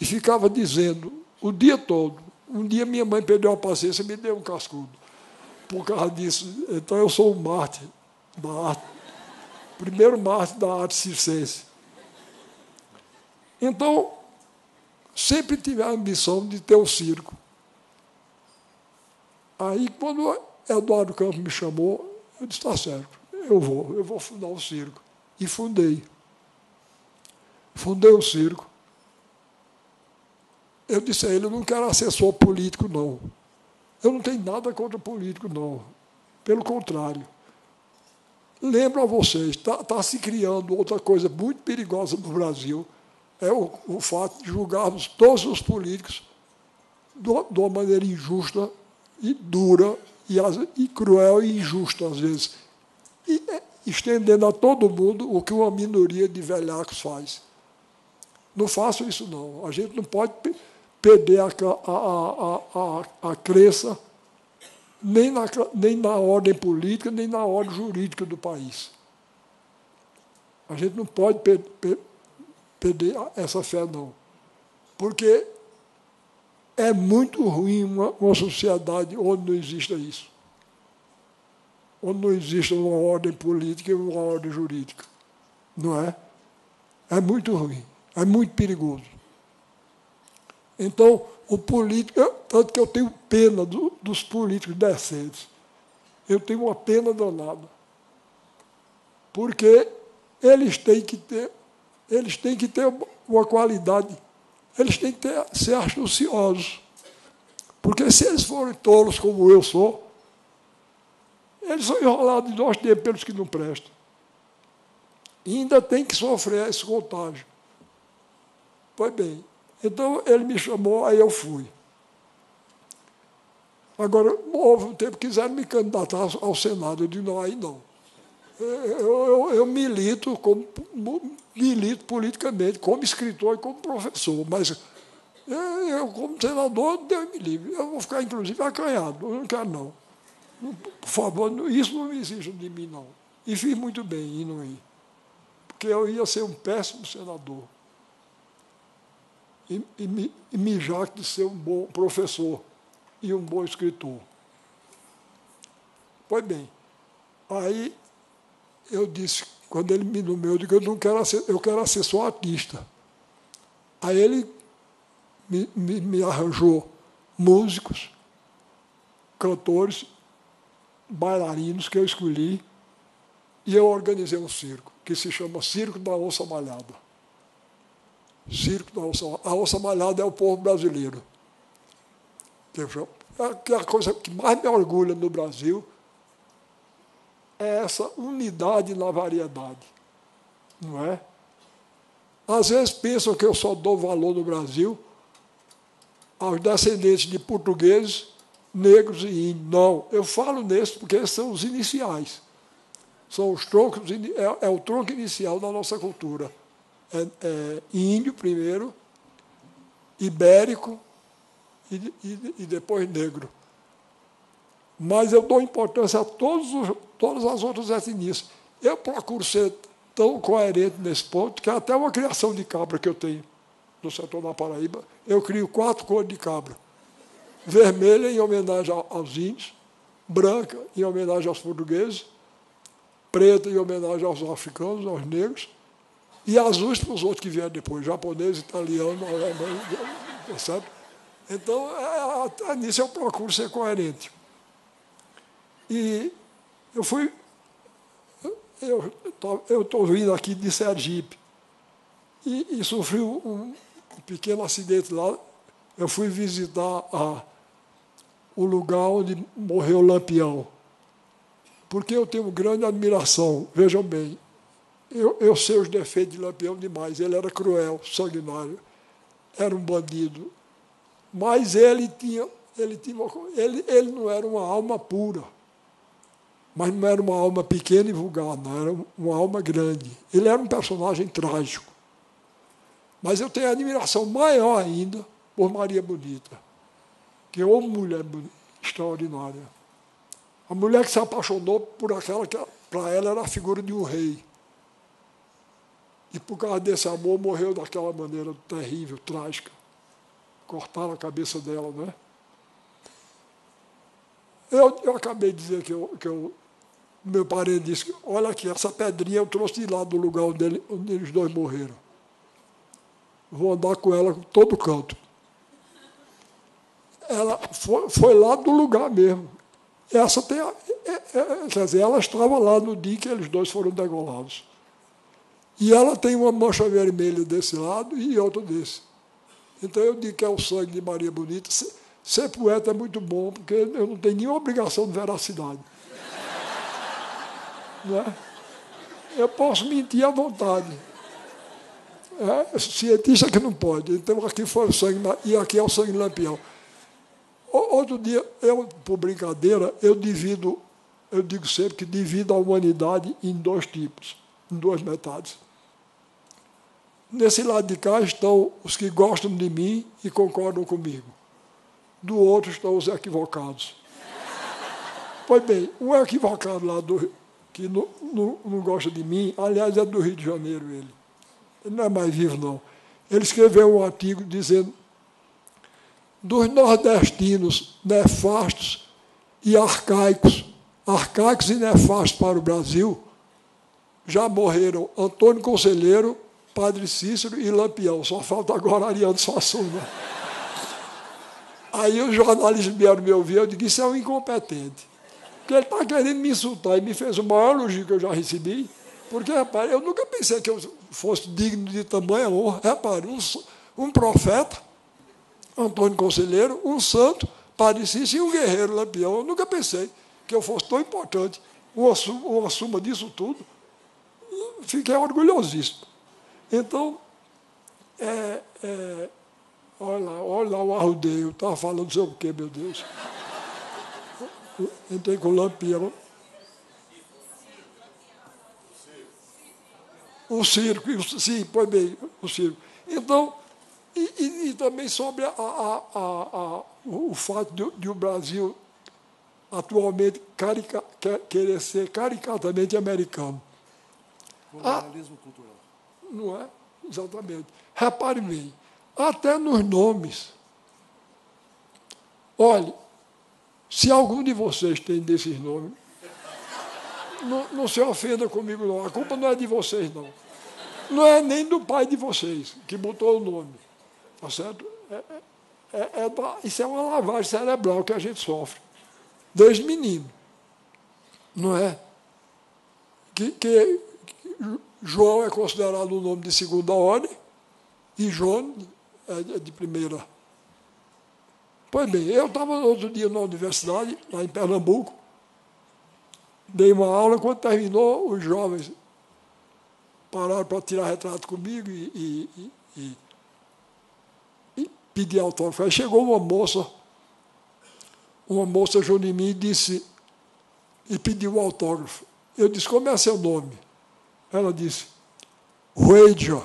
e ficava dizendo o dia todo. Um dia minha mãe perdeu a paciência e me deu um cascudo por causa disso. Então eu sou um mártir da arte, primeiro mártir da arte circense. Então, sempre tive a ambição de ter um circo. Aí, quando Eduardo Campos me chamou, eu disse, está certo, eu vou, eu vou fundar um circo. E fundei. Fundei o circo. Eu disse a ele, eu não quero assessor político, não. Eu não tenho nada contra político, não. Pelo contrário. Lembro a vocês, está tá se criando outra coisa muito perigosa no Brasil, é o, o fato de julgarmos todos os políticos de uma maneira injusta e dura, e, e cruel e injusta, às vezes, e é, estendendo a todo mundo o que uma minoria de velhacos faz. Não faço isso, não. A gente não pode perder a, a, a, a, a crença nem na, nem na ordem política, nem na ordem jurídica do país. A gente não pode per, per, perder essa fé, não. Porque é muito ruim uma, uma sociedade onde não exista isso. Onde não exista uma ordem política e uma ordem jurídica. Não é? É muito ruim. É muito perigoso. Então, o político... Eu, tanto que eu tenho pena do, dos políticos decentes. Eu tenho uma pena danada. Porque eles têm que ter, eles têm que ter uma qualidade, eles têm que ter, ser astuciosos. Porque, se eles forem tolos como eu sou, eles são enrolados de nós tempos pelos que não prestam. E ainda tem que sofrer esse contágio. Foi bem. Então, ele me chamou, aí eu fui. Agora, houve um tempo que quiseram me candidatar ao Senado. Eu disse, não, aí não. Eu, eu, eu milito, como, milito politicamente, como escritor e como professor, mas eu, eu como senador, Deus me livre. Eu vou ficar, inclusive, acanhado. Eu não quero, não. Por favor, isso não exige de mim, não. E fiz muito bem em não ir, porque eu ia ser um péssimo senador. E, e, e me jacto de ser um bom professor e um bom escritor. Pois bem, aí eu disse, quando ele me nomeou, eu disse, eu, não quero, eu quero assessor artista. Aí ele me, me, me arranjou músicos, cantores, bailarinos que eu escolhi, e eu organizei um circo, que se chama Circo da Onça Malhada. Circo da Onça Malhada. A Onça Malhada é o povo brasileiro. Que é a coisa que mais me orgulha no Brasil é essa unidade na variedade. Não é? Às vezes pensam que eu só dou valor no Brasil aos descendentes de portugueses, negros e índios. Não, eu falo nesses porque esses são os iniciais. São os troncos, é, é o tronco inicial da nossa cultura. É, é, índio primeiro, ibérico e, e, e depois negro. Mas eu dou importância a todos os, todas as outras etnias. Eu procuro ser tão coerente nesse ponto que até uma criação de cabra que eu tenho no setor da Paraíba, eu crio quatro cores de cabra. Vermelha em homenagem aos índios, branca em homenagem aos portugueses, preta em homenagem aos africanos, aos negros, e azuis para os outros que vieram depois, japonês, italiano, alemão, sabe? Então, é, nisso eu procuro ser coerente. E eu fui... Eu estou vindo aqui de Sergipe e, e sofri um, um pequeno acidente lá. Eu fui visitar a, o lugar onde morreu Lampião, porque eu tenho grande admiração, vejam bem. Eu, eu sei os defeitos de Lampião demais. Ele era cruel, sanguinário, era um bandido. Mas ele tinha, ele, tinha uma, ele, ele não era uma alma pura, mas não era uma alma pequena e vulgar, não era uma alma grande. Ele era um personagem trágico. Mas eu tenho admiração maior ainda por Maria Bonita, que é uma mulher extraordinária. A mulher que se apaixonou por aquela que, para ela, era a figura de um rei. E, por causa desse amor, morreu daquela maneira terrível, trágica. Cortaram a cabeça dela, né? Eu, eu acabei de dizer que, eu, que eu, meu parente disse, olha aqui, essa pedrinha eu trouxe de lá do lugar onde, ele, onde eles dois morreram. Vou andar com ela todo canto. Ela foi, foi lá do lugar mesmo. Essa tem a, é, é, quer dizer, ela estava lá no dia que eles dois foram degolados. E ela tem uma mancha vermelha desse lado e outra desse. Então, eu digo que é o sangue de Maria Bonita. Ser poeta é muito bom, porque eu não tenho nenhuma obrigação de veracidade. Não é? Eu posso mentir à vontade. É, cientista que não pode. Então, aqui foi o sangue, e aqui é o sangue de Lampião. Outro dia, eu, por brincadeira, eu divido, eu digo sempre que divido a humanidade em dois tipos, em duas metades. Nesse lado de cá estão os que gostam de mim e concordam comigo. Do outro estão os equivocados. Pois bem, um equivocado lá do, que não, não, não gosta de mim, aliás, é do Rio de Janeiro ele. Ele não é mais vivo, não. Ele escreveu um artigo dizendo dos nordestinos nefastos e arcaicos, arcaicos e nefastos para o Brasil, já morreram Antônio Conselheiro, Padre Cícero e Lampião. Só falta agora Ariano Suassuna. Aí os jornalistas vieram me ouvir, eu digo, isso é um incompetente. Porque ele está querendo me insultar e me fez o maior elogio que eu já recebi. Porque, rapaz, eu nunca pensei que eu fosse digno de tamanha honra. Repare, um, um profeta, Antônio Conselheiro, um santo, Padre Cícero e um guerreiro, Lampião. Eu nunca pensei que eu fosse tão importante. Uma, uma suma disso tudo. Fiquei orgulhosíssimo. Então, é, é, olha lá, olha lá o arrudeio, estava falando sobre o quê, meu Deus? Entrei com o Lampião. O circo, sim, pois bem, o circo. Então, e, e, e também sobre a, a, a, a, o fato de, de o Brasil atualmente carica, querer ser caricatamente americano. Colonialismo cultural. Não é? Exatamente. Repare bem, até nos nomes. Olhe, se algum de vocês tem desses nomes, não, não se ofenda comigo, não. A culpa não é de vocês, não. Não é nem do pai de vocês, que botou o nome. Tá certo? É, é, é da, isso é uma lavagem cerebral que a gente sofre, desde menino. Não é? Que... que João é considerado um nome de segunda ordem e João é de primeira. Pois bem, eu estava outro dia na universidade, lá em Pernambuco, dei uma aula, quando terminou, os jovens pararam para tirar retrato comigo e, e, e, e pedir autógrafo. Aí chegou uma moça, uma moça junto de mim e disse, e pediu o autógrafo. Eu disse, como é seu nome? Ela disse, Rueja.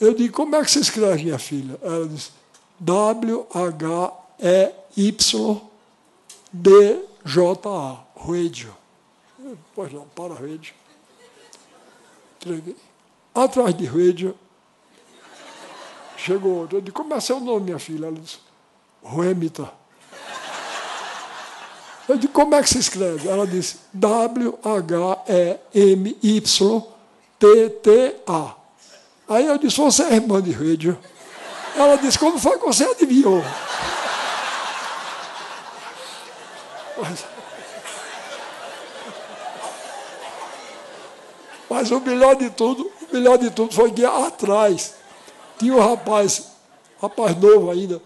Eu disse, como é que se escreve, minha filha? Ela disse, W H E Y D J A, Rueja. Pois não, para Rueja. Entreguei. Atrás de Rueja, chegou outro. Eu disse, como é seu nome, minha filha? Ela disse, Ruemita. Eu disse, como é que se escreve? Ela disse, W H E M Y T T A. Aí eu disse, você é irmã de Rede? Ela disse, como foi que você adivinhou? Mas, mas o melhor de tudo, o melhor de tudo foi que atrás tinha um rapaz, rapaz novo ainda,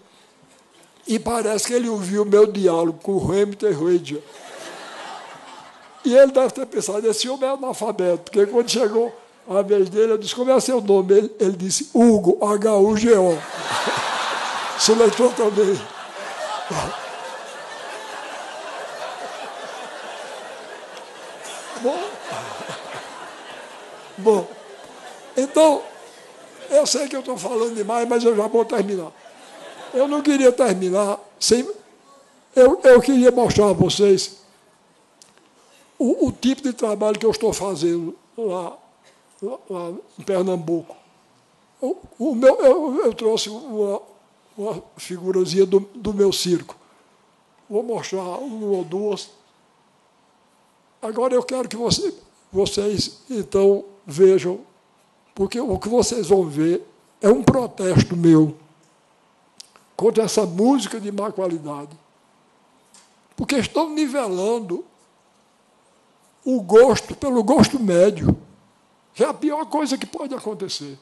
e parece que ele ouviu o meu diálogo com o Hamilton e Ruedia. E ele deve ter pensado, esse homem é analfabeto, porque quando chegou a vez dele, eu disse, como é seu nome? Ele, ele disse, Hugo, H U G O. Sou leitor também. Bom, bom, então, eu sei que eu estou falando demais, mas eu já vou terminar. Eu não queria terminar sem... Eu, eu queria mostrar a vocês o, o tipo de trabalho que eu estou fazendo lá, lá, lá em Pernambuco. O, o meu, eu, eu trouxe uma, uma figurazinha do, do meu circo. Vou mostrar uma ou duas. Agora eu quero que você, vocês, então, vejam, porque o que vocês vão ver é um protesto meu contra essa música de má qualidade. Porque estão nivelando o gosto pelo gosto médio, que é a pior coisa que pode acontecer.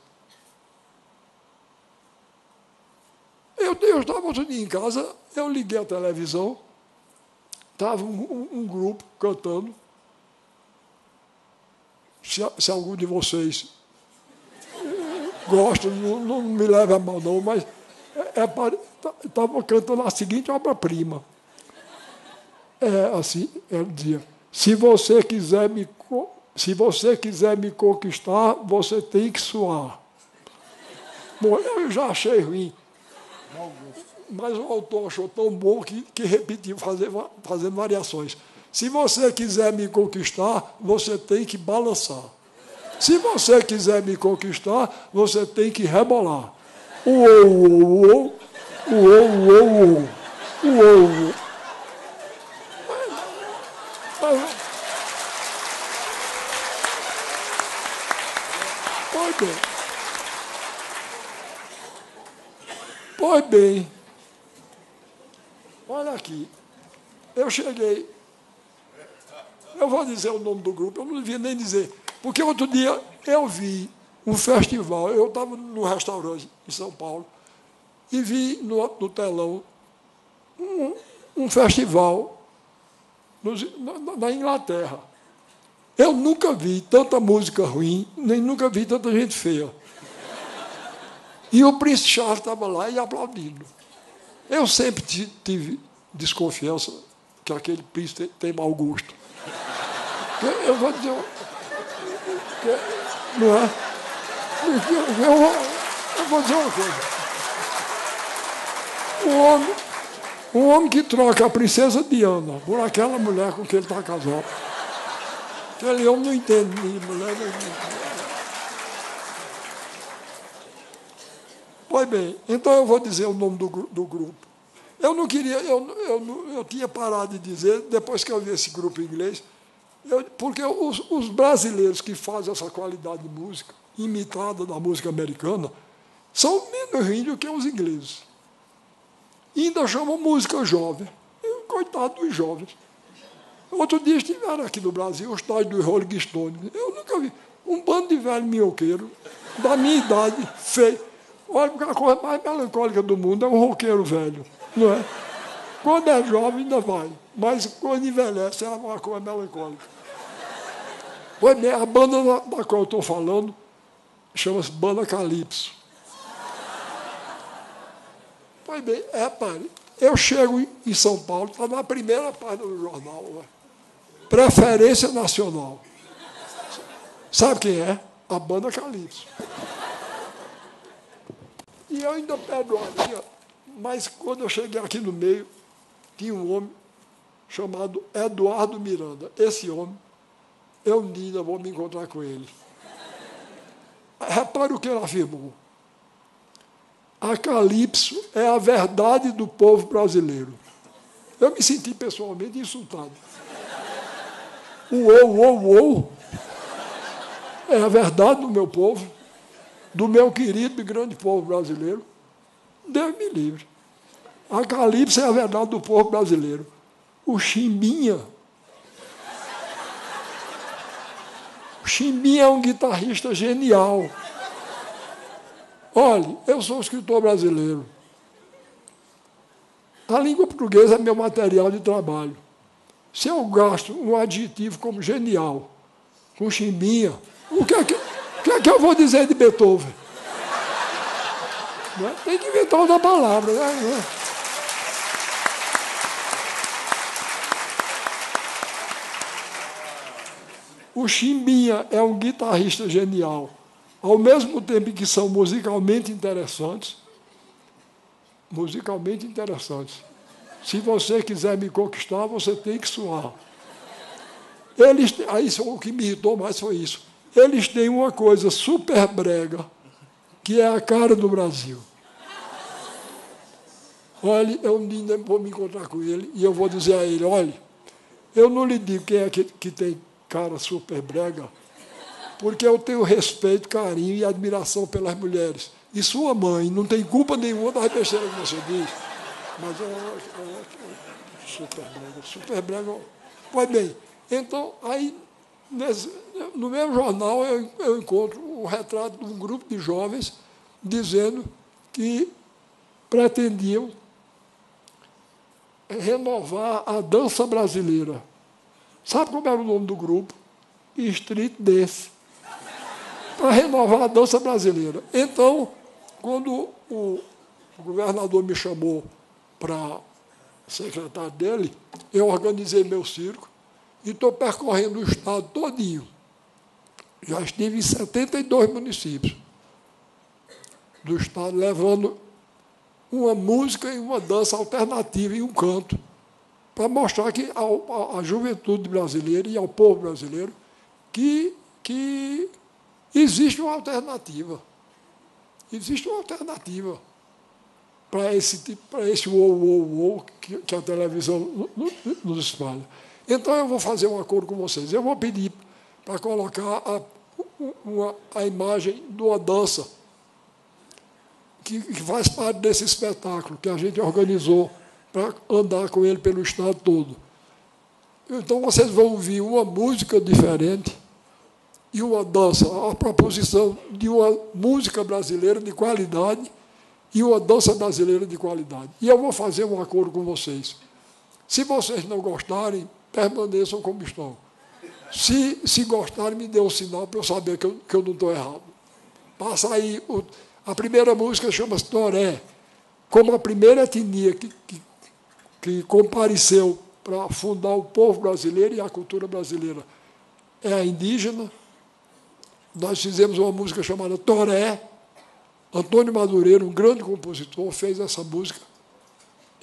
Eu, eu estava outro dia em casa, eu liguei a televisão, estava um, um grupo cantando. Se, se algum de vocês gosta, não, não me leve a mal não, mas estava é, é, cantando a seguinte obra-prima. É assim, ele dizia, se você quiser me, se você quiser me conquistar, você tem que suar. Bom, eu já achei ruim. Mas o autor achou tão bom que, que repetiu, fazer, fazendo variações. Se você quiser me conquistar, você tem que balançar. Se você quiser me conquistar, você tem que rebolar. Uou, uou, uou, uou, uou, uou, uou, uou. Pois bem. Pois bem. Olha aqui. Eu cheguei. Eu vou dizer o nome do grupo, eu não devia nem dizer. Porque outro dia eu vi um festival, eu estava num restaurante em São Paulo e vi no, no telão um, um festival na Inglaterra. Eu nunca vi tanta música ruim, nem nunca vi tanta gente feia. E o Prince Charles estava lá e aplaudindo. Eu sempre tive desconfiança que aquele príncipe tem mau gosto. Eu vou dizer... Não é? Eu vou dizer uma coisa. O homem... Um homem que troca a princesa Diana por aquela mulher com que ele está casado. Aquele homem não entende de mulher. Pois bem, então eu vou dizer o nome do, do grupo. Eu não queria, eu, eu, eu tinha parado de dizer, depois que eu vi esse grupo em inglês, eu, porque os, os brasileiros que fazem essa qualidade de música, imitada da música americana, são menos ruins do que os ingleses. E ainda chamam música jovem. Coitado dos jovens. Outro dia estiveram aqui no Brasil os tais dos Rolling Stones. Eu nunca vi. Um bando de velho minhoqueiro, da minha idade, feio. Olha, a coisa mais melancólica do mundo é um roqueiro velho, não é? Quando é jovem, ainda vai. Mas quando envelhece, é uma coisa melancólica. A banda da qual eu estou falando chama-se Banda Calypso. Pois bem, repare, eu chego em São Paulo, está na primeira página do jornal, né? Preferência nacional. Sabe quem é? A Banda Calypso. E eu ainda pego a minha, mas quando eu cheguei aqui no meio, tinha um homem chamado Eduardo Miranda. Esse homem, eu ainda vou me encontrar com ele. Repare o que ele afirmou. A Calypso é a verdade do povo brasileiro. Eu me senti pessoalmente insultado. Uou, uou, uou. É a verdade do meu povo, do meu querido e grande povo brasileiro. Deus me livre. A Calypso é a verdade do povo brasileiro. O Chimbinha. O Chimbinha é um guitarrista genial. Olhe, eu sou um escritor brasileiro. A língua portuguesa é meu material de trabalho. Se eu gasto um adjetivo como genial, com chimbinha, o que é que, o que, é que eu vou dizer de Beethoven? Né? Tem que inventar outra palavra. Né? O Chimbinha é um guitarrista genial. Ao mesmo tempo que são musicalmente interessantes, musicalmente interessantes. Se você quiser me conquistar, você tem que suar. Eles, aí, o que me irritou mais foi isso. Eles têm uma coisa super brega, que é a cara do Brasil. Olha, eu ainda vou me encontrar com ele e eu vou dizer a ele, olha, eu não lhe digo quem é que, que tem cara super brega, porque eu tenho respeito, carinho e admiração pelas mulheres. E sua mãe não tem culpa nenhuma das besteiras que você diz. Mas eu, eu, eu, super brega, super brega. Pois bem, então, aí, nesse, no meu jornal, eu, eu encontro o retrato de um grupo de jovens dizendo que pretendiam renovar a dança brasileira. Sabe como era o nome do grupo? Street Dance. Para renovar a dança brasileira. Então, quando o governador me chamou para secretário dele, eu organizei meu circo, e estou percorrendo o estado todinho. Já estive em setenta e dois municípios do estado, levando uma música e uma dança alternativa e um canto, para mostrar que ao, a, a juventude brasileira e ao povo brasileiro que, que existe uma alternativa. Existe uma alternativa para esse tipo, para esse uou, uou, uou que, que a televisão nos espalha. Então, eu vou fazer um acordo com vocês. Eu vou pedir para colocar a, uma, a imagem de uma dança que, que faz parte desse espetáculo que a gente organizou para andar com ele pelo estado todo. Então, vocês vão ouvir uma música diferente e uma dança, a proposição de uma música brasileira de qualidade e uma dança brasileira de qualidade. E eu vou fazer um acordo com vocês. Se vocês não gostarem, permaneçam como estão. Se, se gostarem, me dê um sinal para eu saber que eu, que eu não estou errado. Passa aí. O, a primeira música chama-se Toré. Como a primeira etnia que, que, que compareceu para fundar o povo brasileiro e a cultura brasileira é a indígena, nós fizemos uma música chamada Toré. Antônio Madureira, um grande compositor, fez essa música.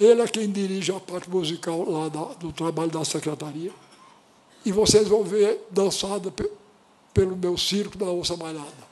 Ele é quem dirige a parte musical lá da, do trabalho da secretaria. E vocês vão ver dançada pe, pelo meu circo da Onça Malhada.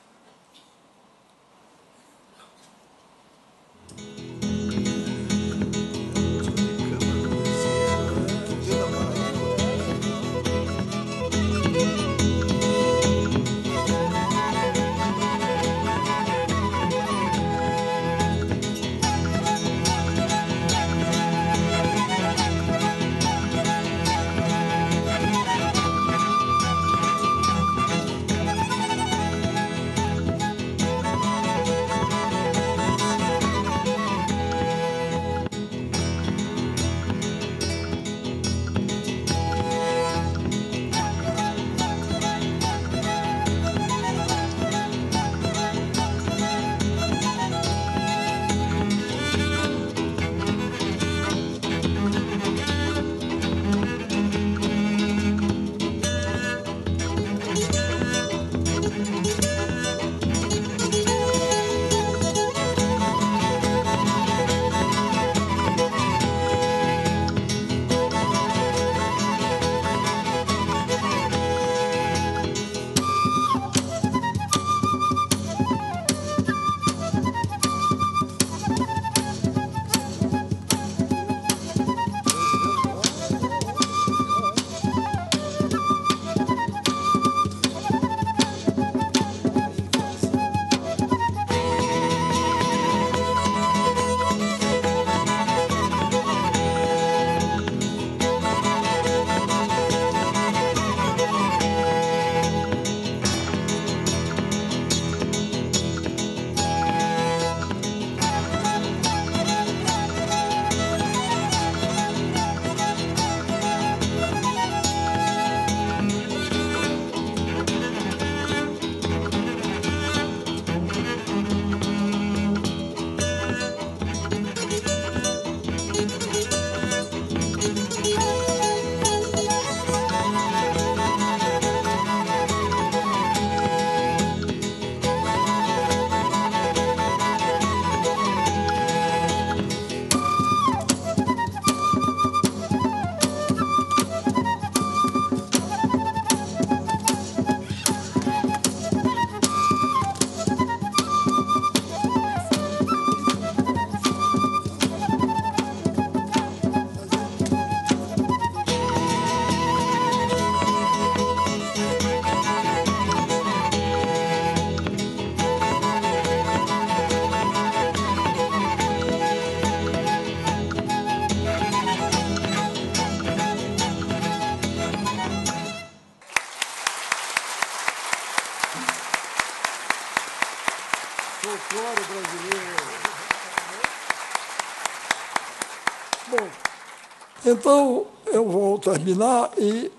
Então, eu vou terminar e...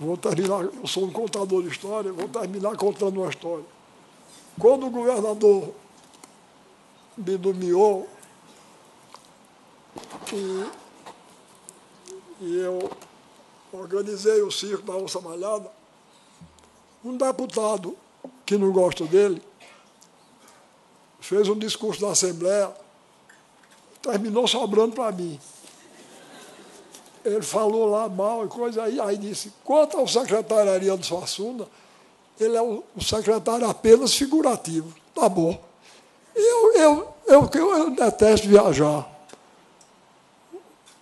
Vou terminar, eu sou um contador de história, vou terminar contando uma história. Quando o governador me nomeou, e, e eu organizei o Circo da Onça Malhada, um deputado, que não gosto dele, fez um discurso da Assembleia, terminou sobrando para mim. Ele falou lá mal e coisa, aí, aí disse, quanto ao secretário Ariano Suassuna, ele é um secretário apenas figurativo. Tá bom. Eu, eu, eu, eu, eu detesto viajar.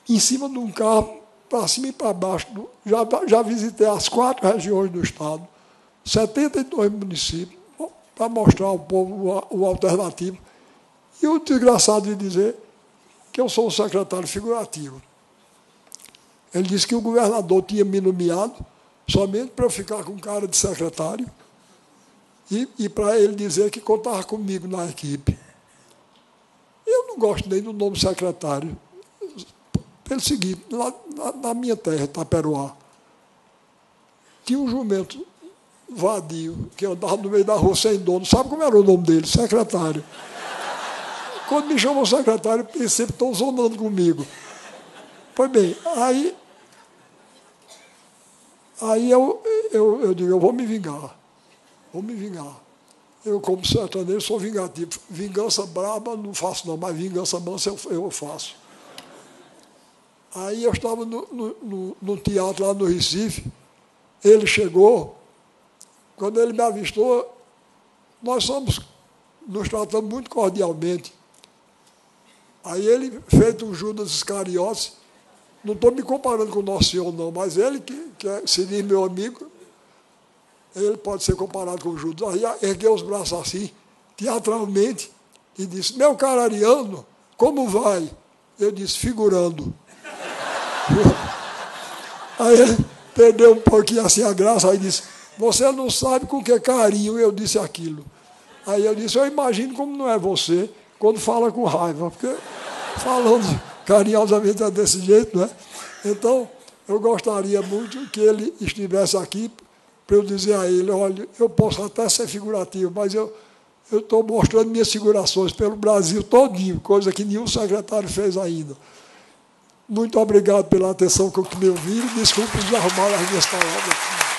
Em cima de um carro, para cima e para baixo. Já, já visitei as quatro regiões do Estado, setenta e dois municípios, para mostrar ao povo o alternativo. E o desgraçado de dizer que eu sou um secretário figurativo. Ele disse que o governador tinha me nomeado somente para eu ficar com cara de secretário e, e para ele dizer que contava comigo na equipe. Eu não gosto nem do nome secretário. Pelo seguinte, lá na, na minha terra, Taperoá, tinha um jumento vadio que andava no meio da rua sem dono. Sabe como era o nome dele? Secretário. Quando me chamam secretário, eu pensei que estão zonando comigo. Pois bem, aí, aí eu, eu, eu digo, eu vou me vingar, vou me vingar. Eu, como sertanejo, sou vingativo. Vingança braba não faço não, mas vingança mansa eu, eu faço. Aí eu estava no, no, no, no teatro lá no Recife, ele chegou, quando ele me avistou, nós somos, nos tratamos muito cordialmente. Aí ele, feito o Judas Iscariotes, não estou me comparando com o Nosso Senhor, não, mas ele, que, que é, se diz meu amigo, ele pode ser comparado com o Judas. Aí ergueu os braços assim, teatralmente, e disse, meu caro Ariano, como vai? Eu disse, figurando. Aí ele perdeu um pouquinho assim a graça, aí disse, você não sabe com que carinho eu disse aquilo. Aí eu disse, eu imagino como não é você quando fala com raiva, porque falando... carinhosamente é desse jeito, né? Então, eu gostaria muito que ele estivesse aqui para eu dizer a ele, olha, eu posso até ser figurativo, mas eu estou mostrando minhas figurações pelo Brasil todinho, coisa que nenhum secretário fez ainda. Muito obrigado pela atenção com que me ouviram. Desculpe desarrumar as minhas palavras.